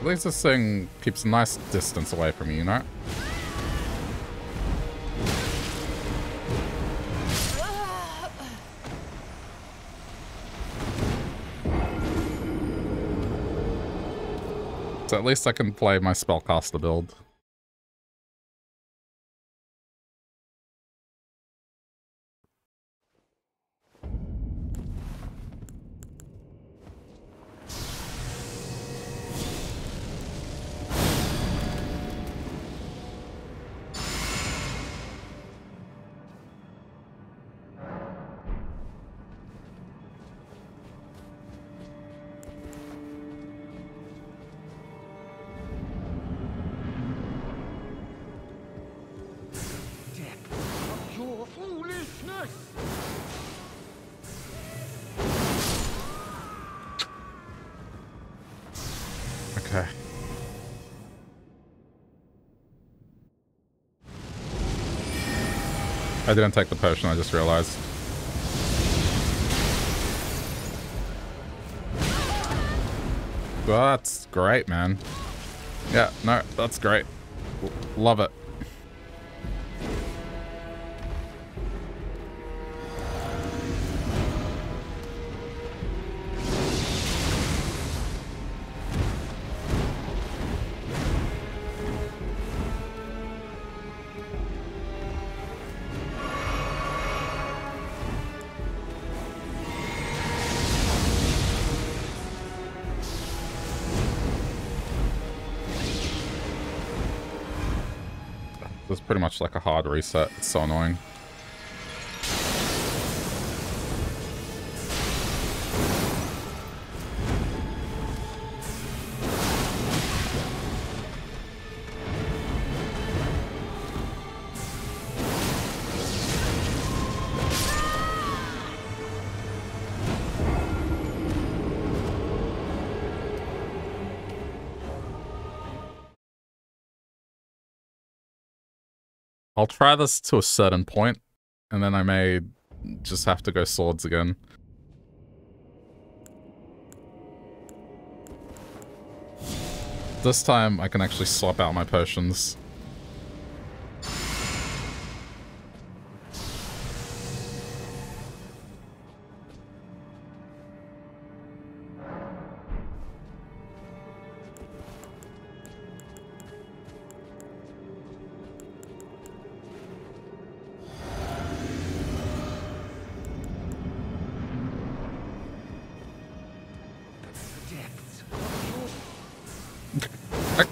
At least this thing keeps a nice distance away from you, you know? So at least I can play my spellcaster build. I didn't take the potion, I just realized. Well, that's great, man. Yeah, no, that's great. L- love it. was pretty much like a hard reset. It's so annoying. I'll try this to a certain point, and then I may just have to go swords again. This time I can actually swap out my potions.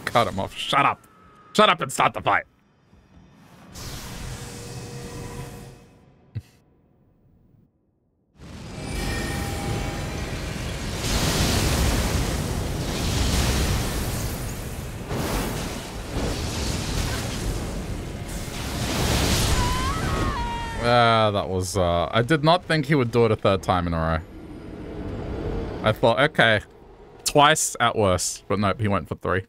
Cut him off. Shut up. Shut up and start the fight. Ah, that was, uh, I did not think he would do it a third time in a row. I thought, okay, twice at worst, but nope, he went for three.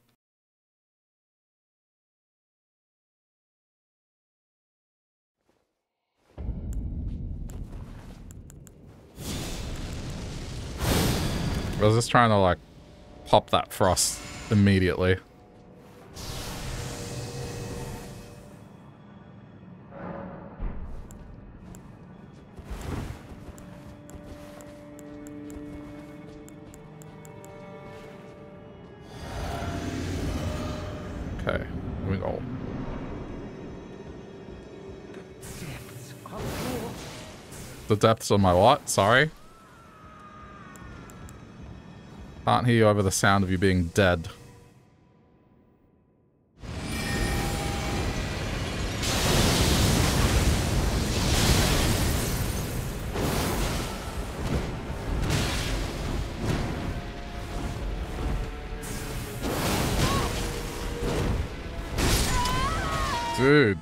I was just trying to, like, pop that frost immediately. Okay, here we go. The depths of my what? Sorry. Can't hear you over the sound of you being dead. Dude.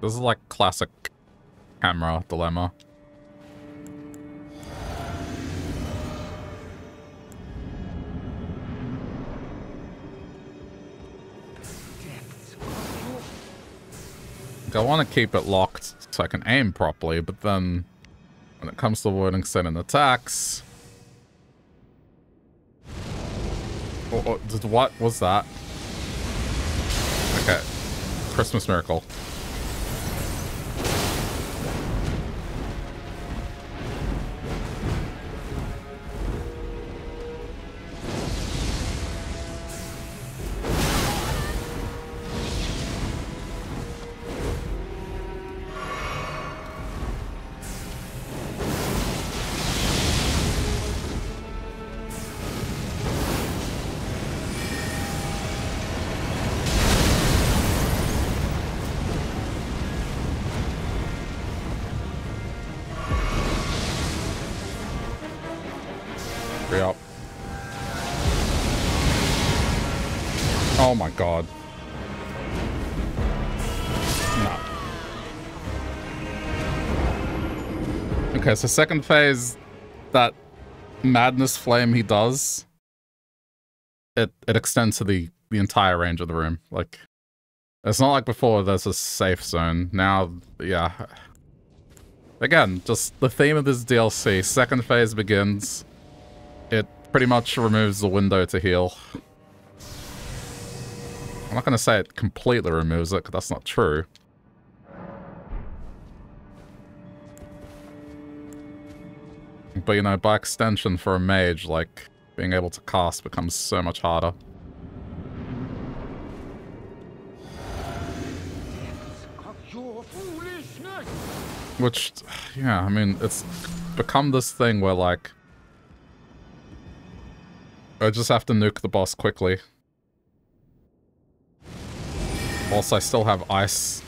This is like classic camera dilemma. I want to keep it locked so I can aim properly, but then when it comes to avoiding certain attacks... Oh, oh, did, what was that? Okay. Christmas miracle. God. No. Okay, so second phase, that madness flame he does, it it extends to the, the entire range of the room. Like, it's not like before there's a safe zone. Now, yeah. Again, just the theme of this D L C, second phase begins, it pretty much removes the window to heal. I'm not going to say it completely removes it, because that's not true. but you know, by extension for a mage, like, being able to cast becomes so much harder. Which, yeah, I mean, it's become this thing where, like, I just have to nuke the boss quickly. Whilst I still have ice.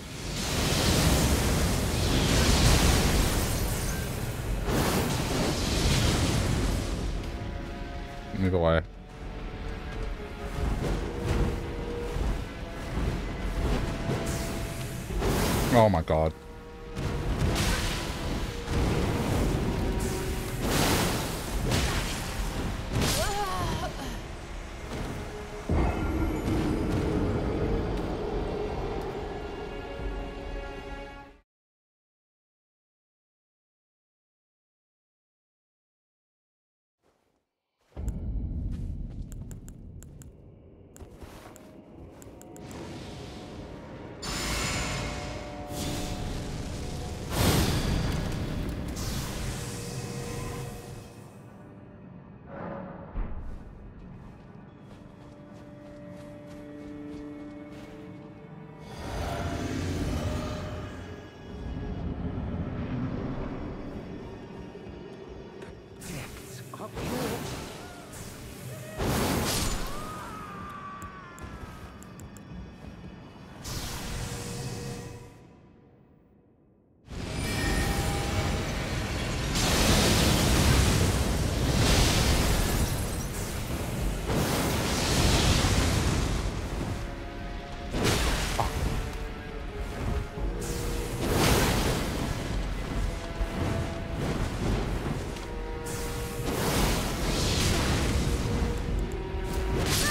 Move away. Oh my god.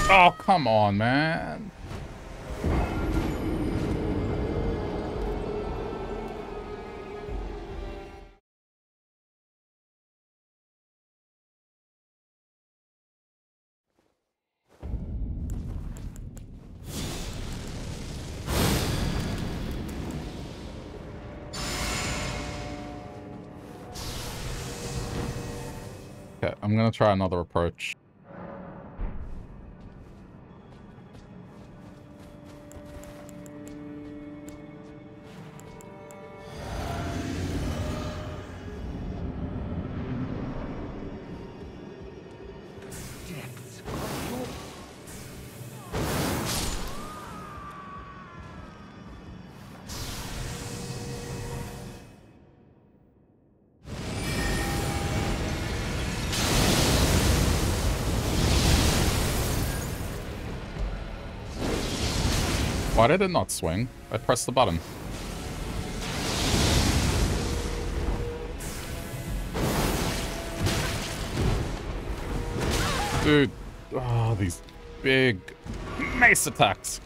Oh, come on, man. Okay, I'm gonna try another approach. Why did it not swing? I pressed the button. Dude, oh, these big mace attacks.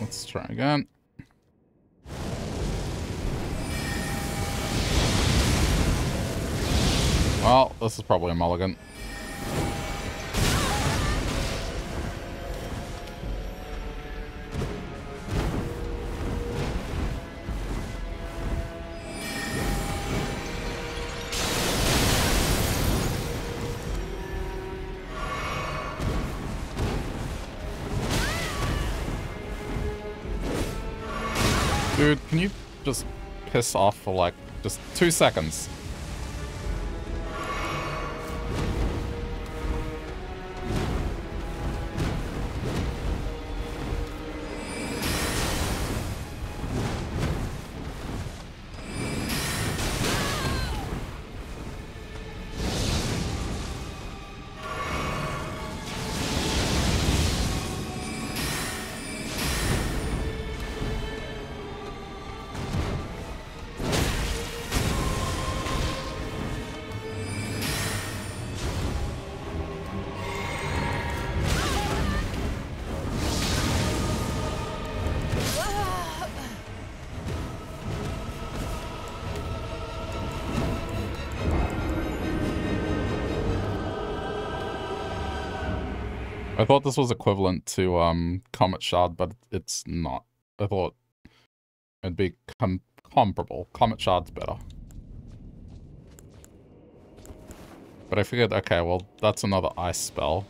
Let's try again. Well, this is probably a mulligan. Dude, can you just piss off for like just two seconds? I thought this was equivalent to um, Comet Shard, but it's not. I thought it'd be com comparable. Comet Shard's better. But I figured, okay, well, that's another ice spell.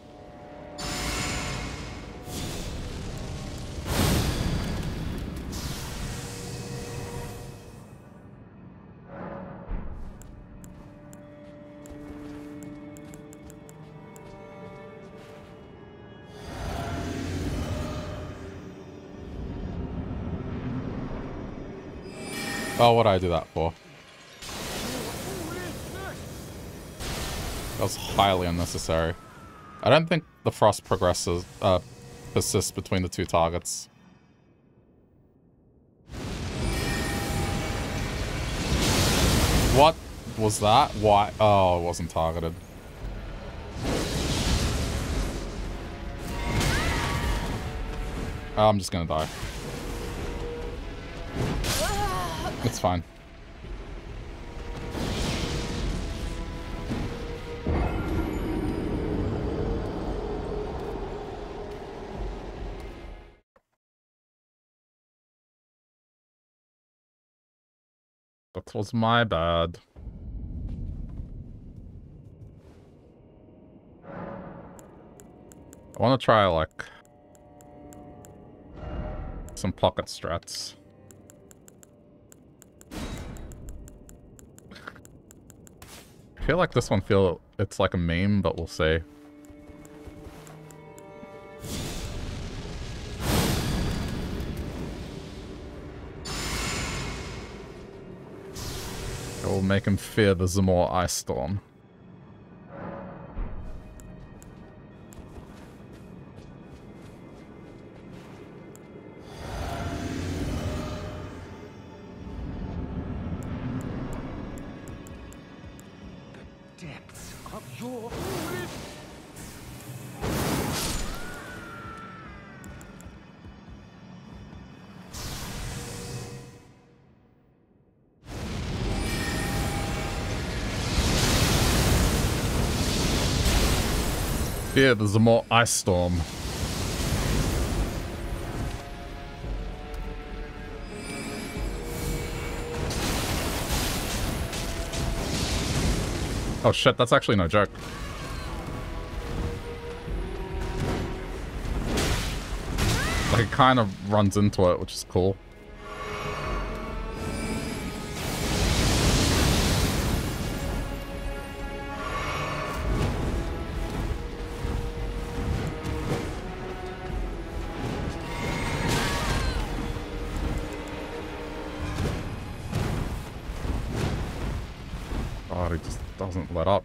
Oh, what'd I do that for? That was highly unnecessary. I don't think the frost progresses, uh, persists between the two targets. What was that? Why? Oh, it wasn't targeted. Oh, I'm just gonna die. It's fine. That was my bad. I want to try, like, some pocket strats. I feel like this one feel it's like a meme, but we'll see. It will make him fear the Z'more Ice Storm. Yeah, there's a more ice storm. Oh shit, that's actually no joke. Like, it kind of runs into it, which is cool. Up.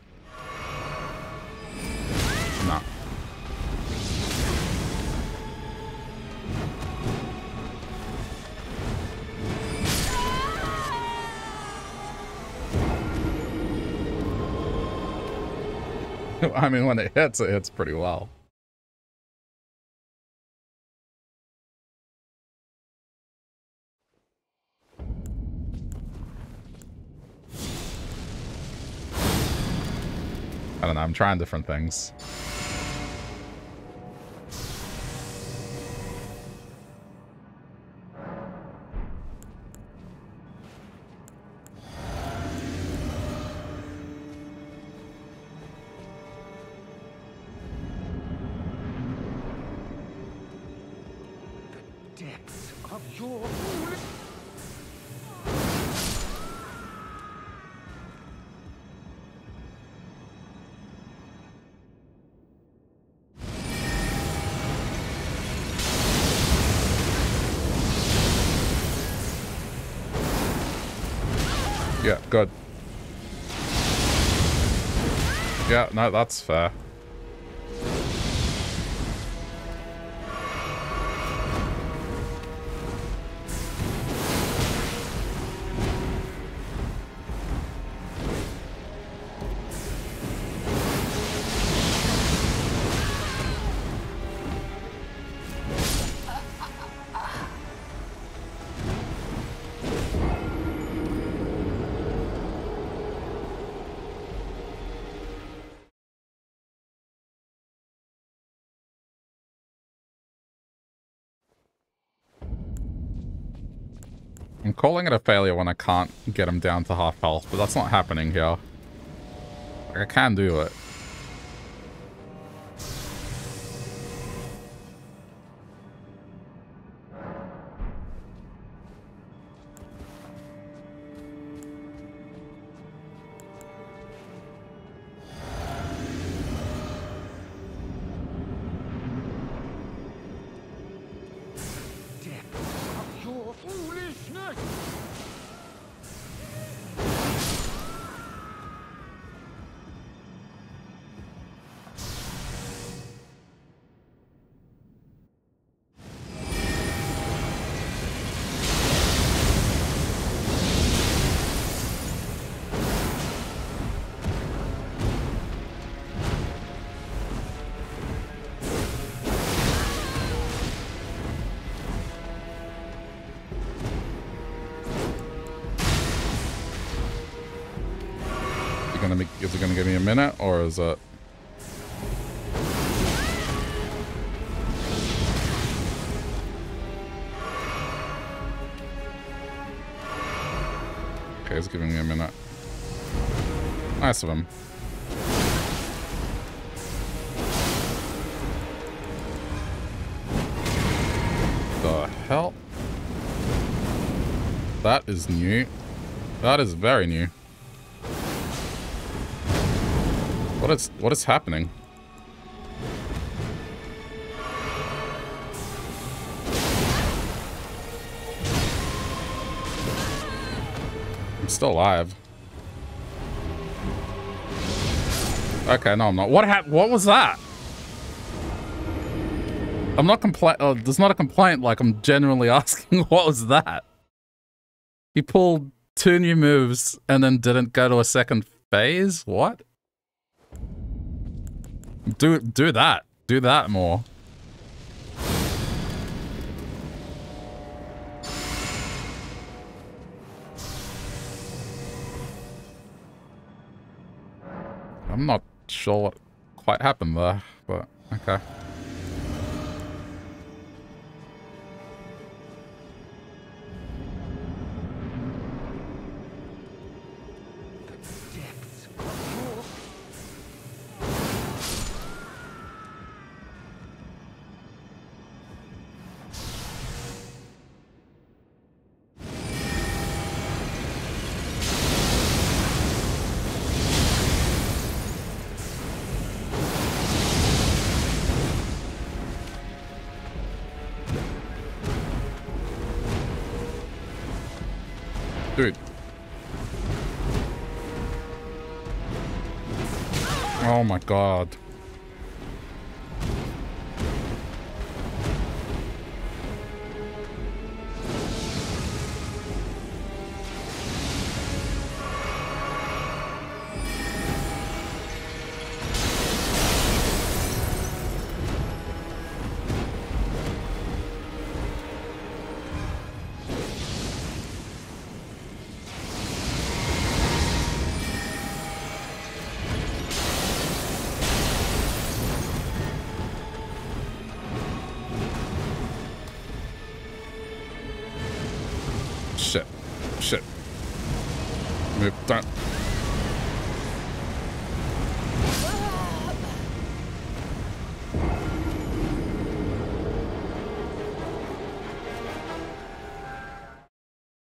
Nah. I mean, when it hits, it hits pretty well. I don't know, I'm trying different things. Yeah, good. Yeah, no, that's fair. I'm calling it a failure when I can't get him down to half health, but that's not happening here. Like, I can do it. Is it going to give me a minute, or is it... Okay, it's giving me a minute. Nice of him. The hell? That is new. That is very new. What is, what is happening? I'm still alive. Okay, no, I'm not. What hap- What was that? I'm not compla- uh, there's not a complaint, like, I'm genuinely asking what was that? He pulled two new moves and then didn't go to a second phase? What? Do do that. Do that more. I'm not sure what quite happened there, but okay. Dude. Oh my god. shit. Move that.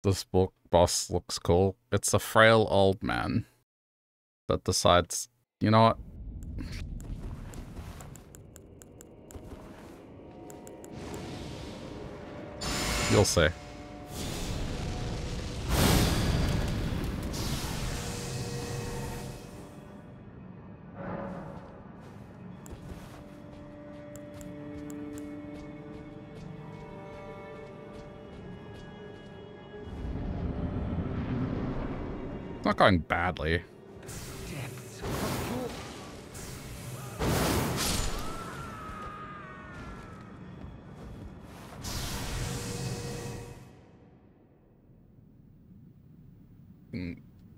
This boss looks cool. It's a frail old man that decides, you know what? You'll see. Not going badly.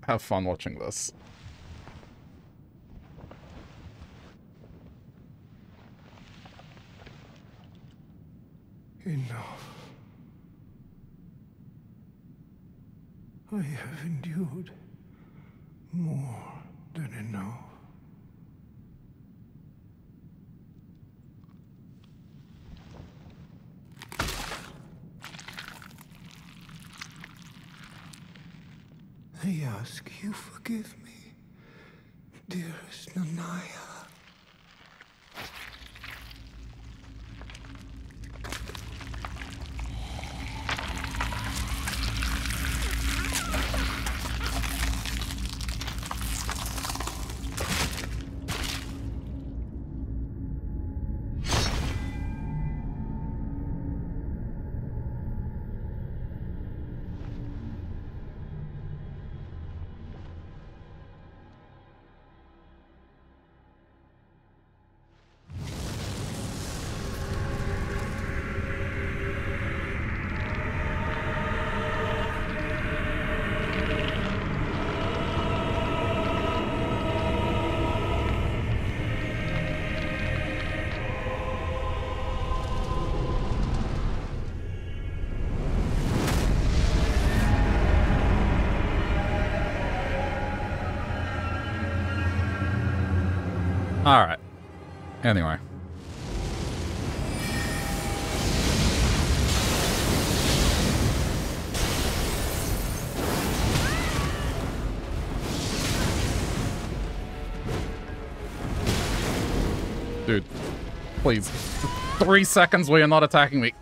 Have fun watching this. Enough. I have endured more than enough. I ask you forgive me, dearest Nanaya. Alright. Anyway. Dude, please. Three seconds where you're not attacking me.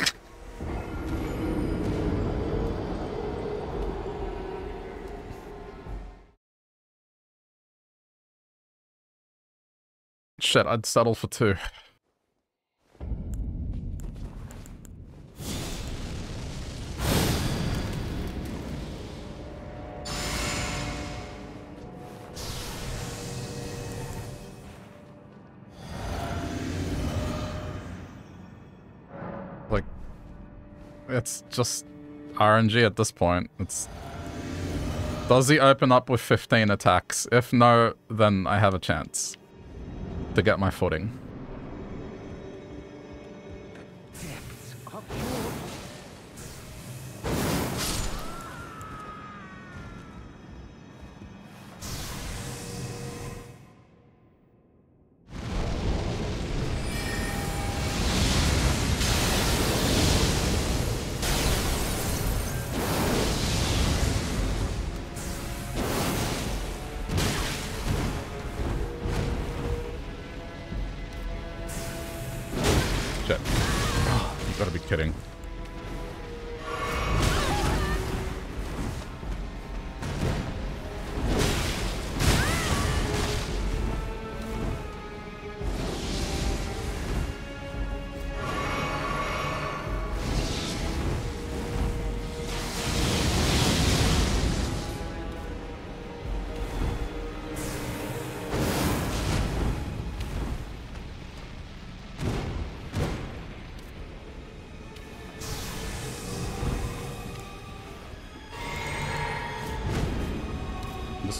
Shit, I'd settle for two. Like, it's just R N G at this point. It's... Does he open up with fifteen attacks? If no, then I have a chance to get my footing.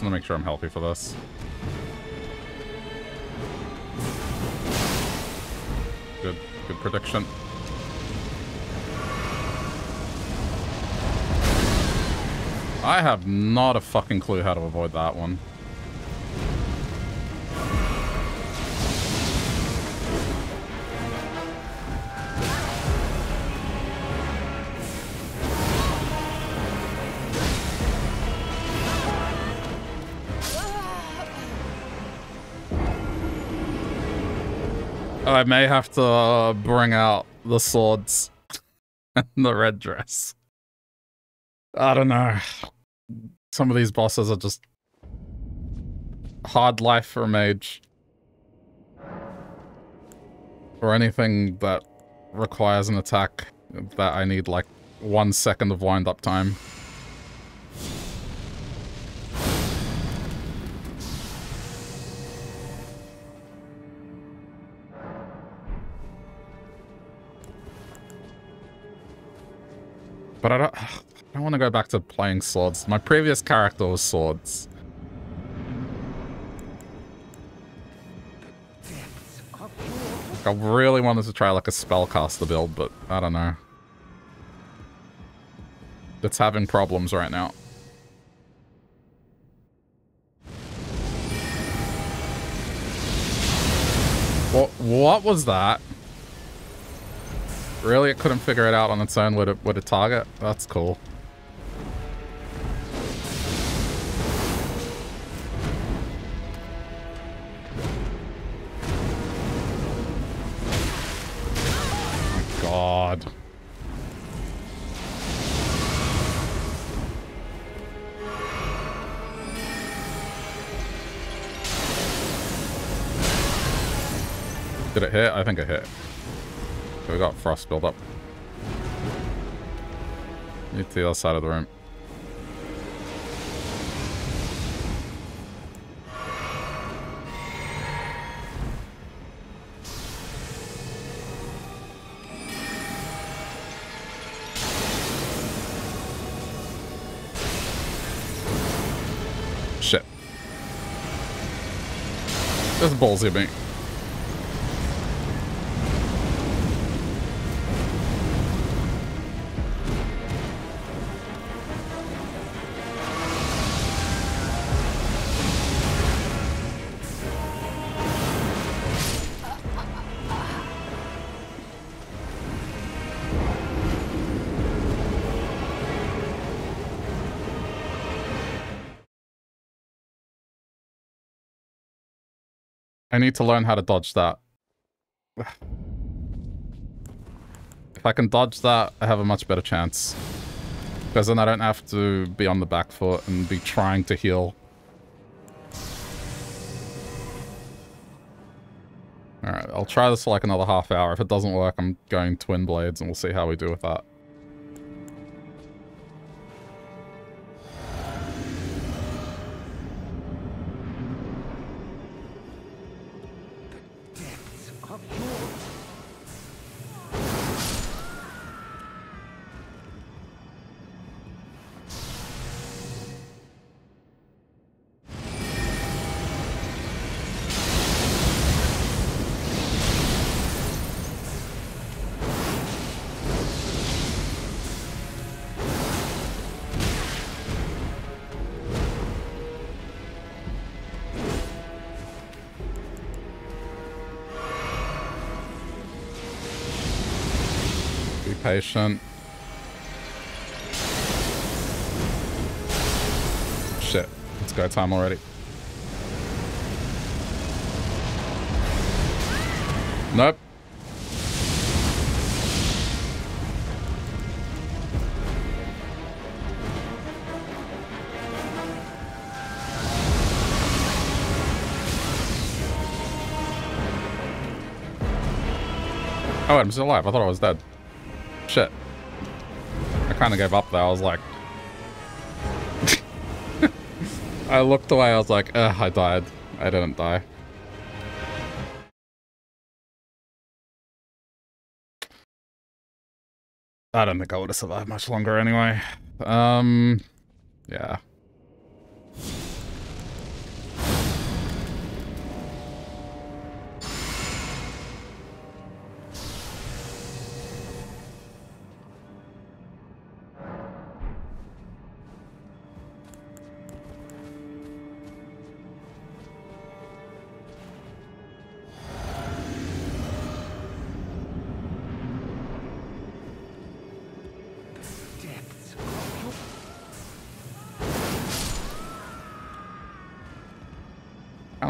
To make sure I'm healthy for this. Good, good prediction. I have not a fucking clue how to avoid that one. I may have to bring out the swords and the red dress. I don't know. Some of these bosses are just hard life for a mage. Or anything that requires an attack that I need like one second of wind up time. But I don't, I don't want to go back to playing swords. My previous character was swords. I really wanted to try like a spellcaster build, but I don't know. It's having problems right now. What, what was that? Really, it couldn't figure it out on its own with a, with a target? That's cool. Oh my god. Did it hit? I think it hit. We got frost build up. Need to the other side of the room. Shit. This ballsy me. I need to learn how to dodge that. If I can dodge that, I have a much better chance. Because then I don't have to be on the back foot and be trying to heal. Alright, I'll try this for like another half hour. If it doesn't work, I'm going twin blades and we'll see how we do with that. Patient. Shit, it's go time already. Nope. Oh, I'm still alive. I thought I was dead. Shit. I kind of gave up though. I was like... I looked away. I was like, ugh, I died. I didn't die. I don't think I would have survived much longer anyway. Um, yeah.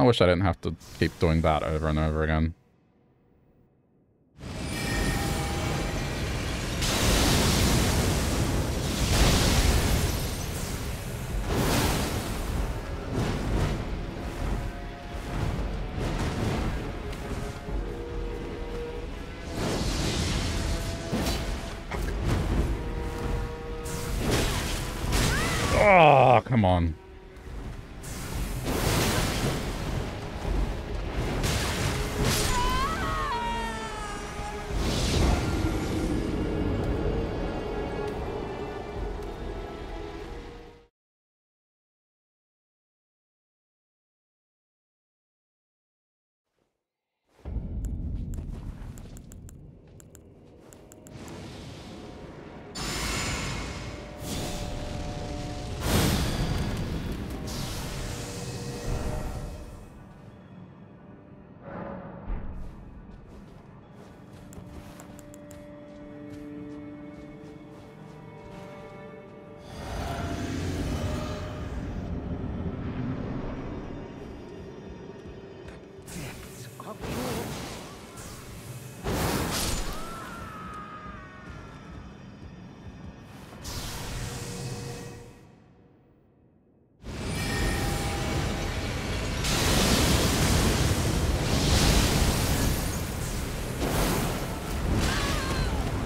wish I didn't have to keep doing that over and over again. Oh, come on.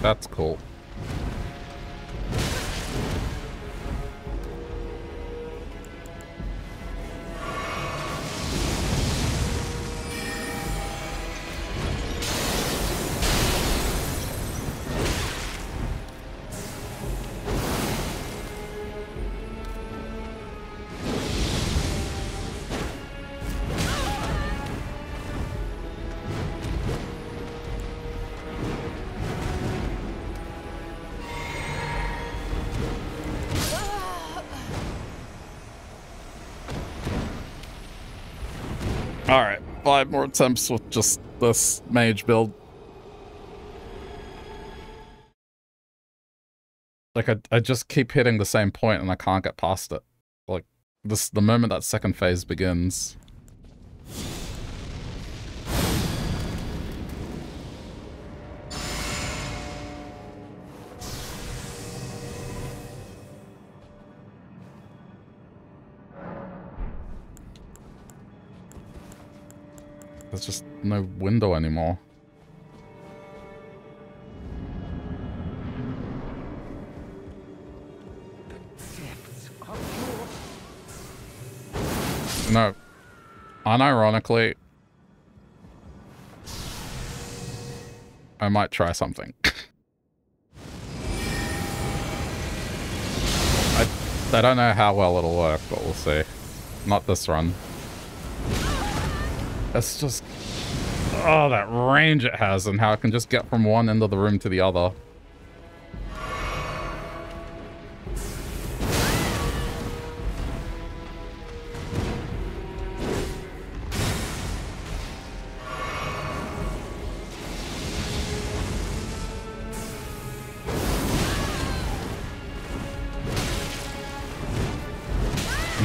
That's cool. Alright, five more attempts with just this mage build. Like, I, I just keep hitting the same point and I can't get past it. Like, this, the moment that second phase begins... There's just no window anymore. No. Unironically, I might try something. I, I don't know how well it'll work, but we'll see. Not this run. That's just... Oh, that range it has and how it can just get from one end of the room to the other.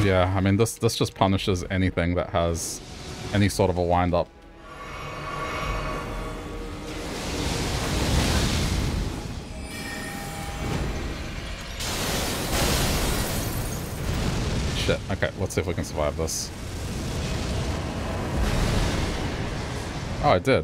Yeah, I mean, this, this just punishes anything that has any sort of a wind-up. Shit, okay, let's see if we can survive this. Oh, I did.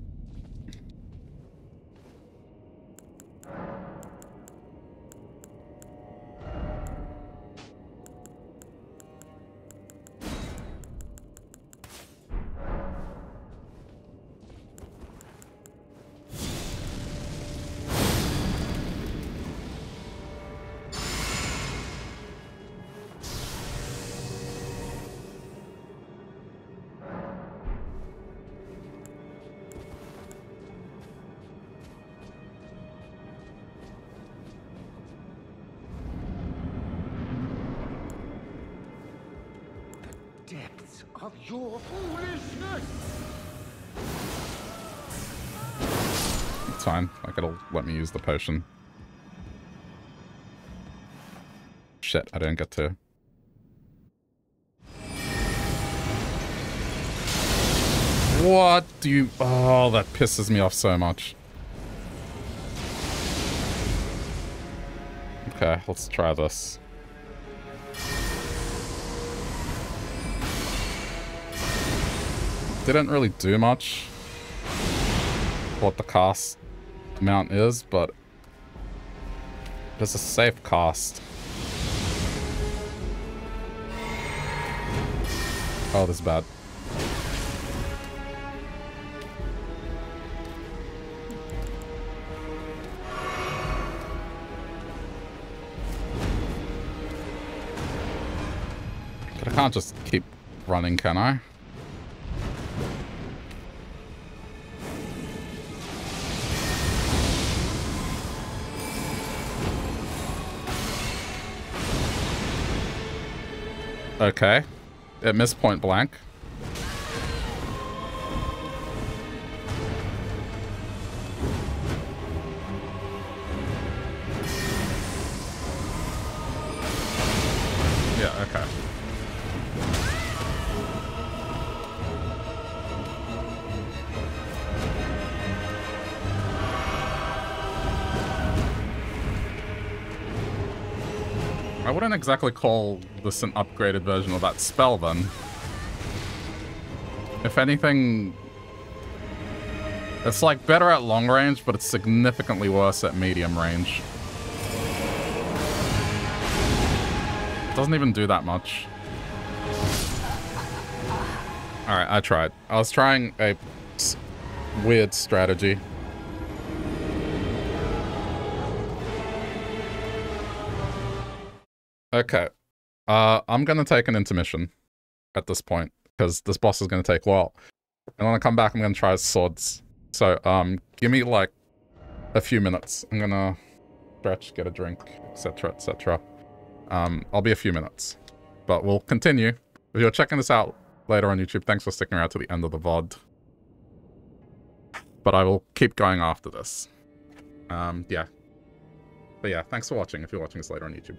because of your foolishness. It's fine. Like, it'll let me use the potion. Shit, I don't get to. What do you... Oh, that pisses me off so much. Okay, let's try this. Didn't really do much what the cast amount is, but it's a safe cast. Oh, this is bad. I can't just keep running, can I? Okay. It missed point blank. Yeah, okay. I wouldn't exactly call this an upgraded version of that spell, then. If anything, it's like better at long range, but it's significantly worse at medium range. It doesn't even do that much. Alright, I tried. I was trying a weird strategy. Okay, uh, I'm going to take an intermission at this point, because this boss is going to take a while. And when I come back, I'm going to try swords. So, um, give me, like, a few minutes. I'm going to stretch, get a drink, et cetera, et cetera. Um, I'll be a few minutes. But we'll continue. If you're checking this out later on YouTube, thanks for sticking around to the end of the V O D. But I will keep going after this. Um, yeah. But yeah, thanks for watching if you're watching this later on YouTube.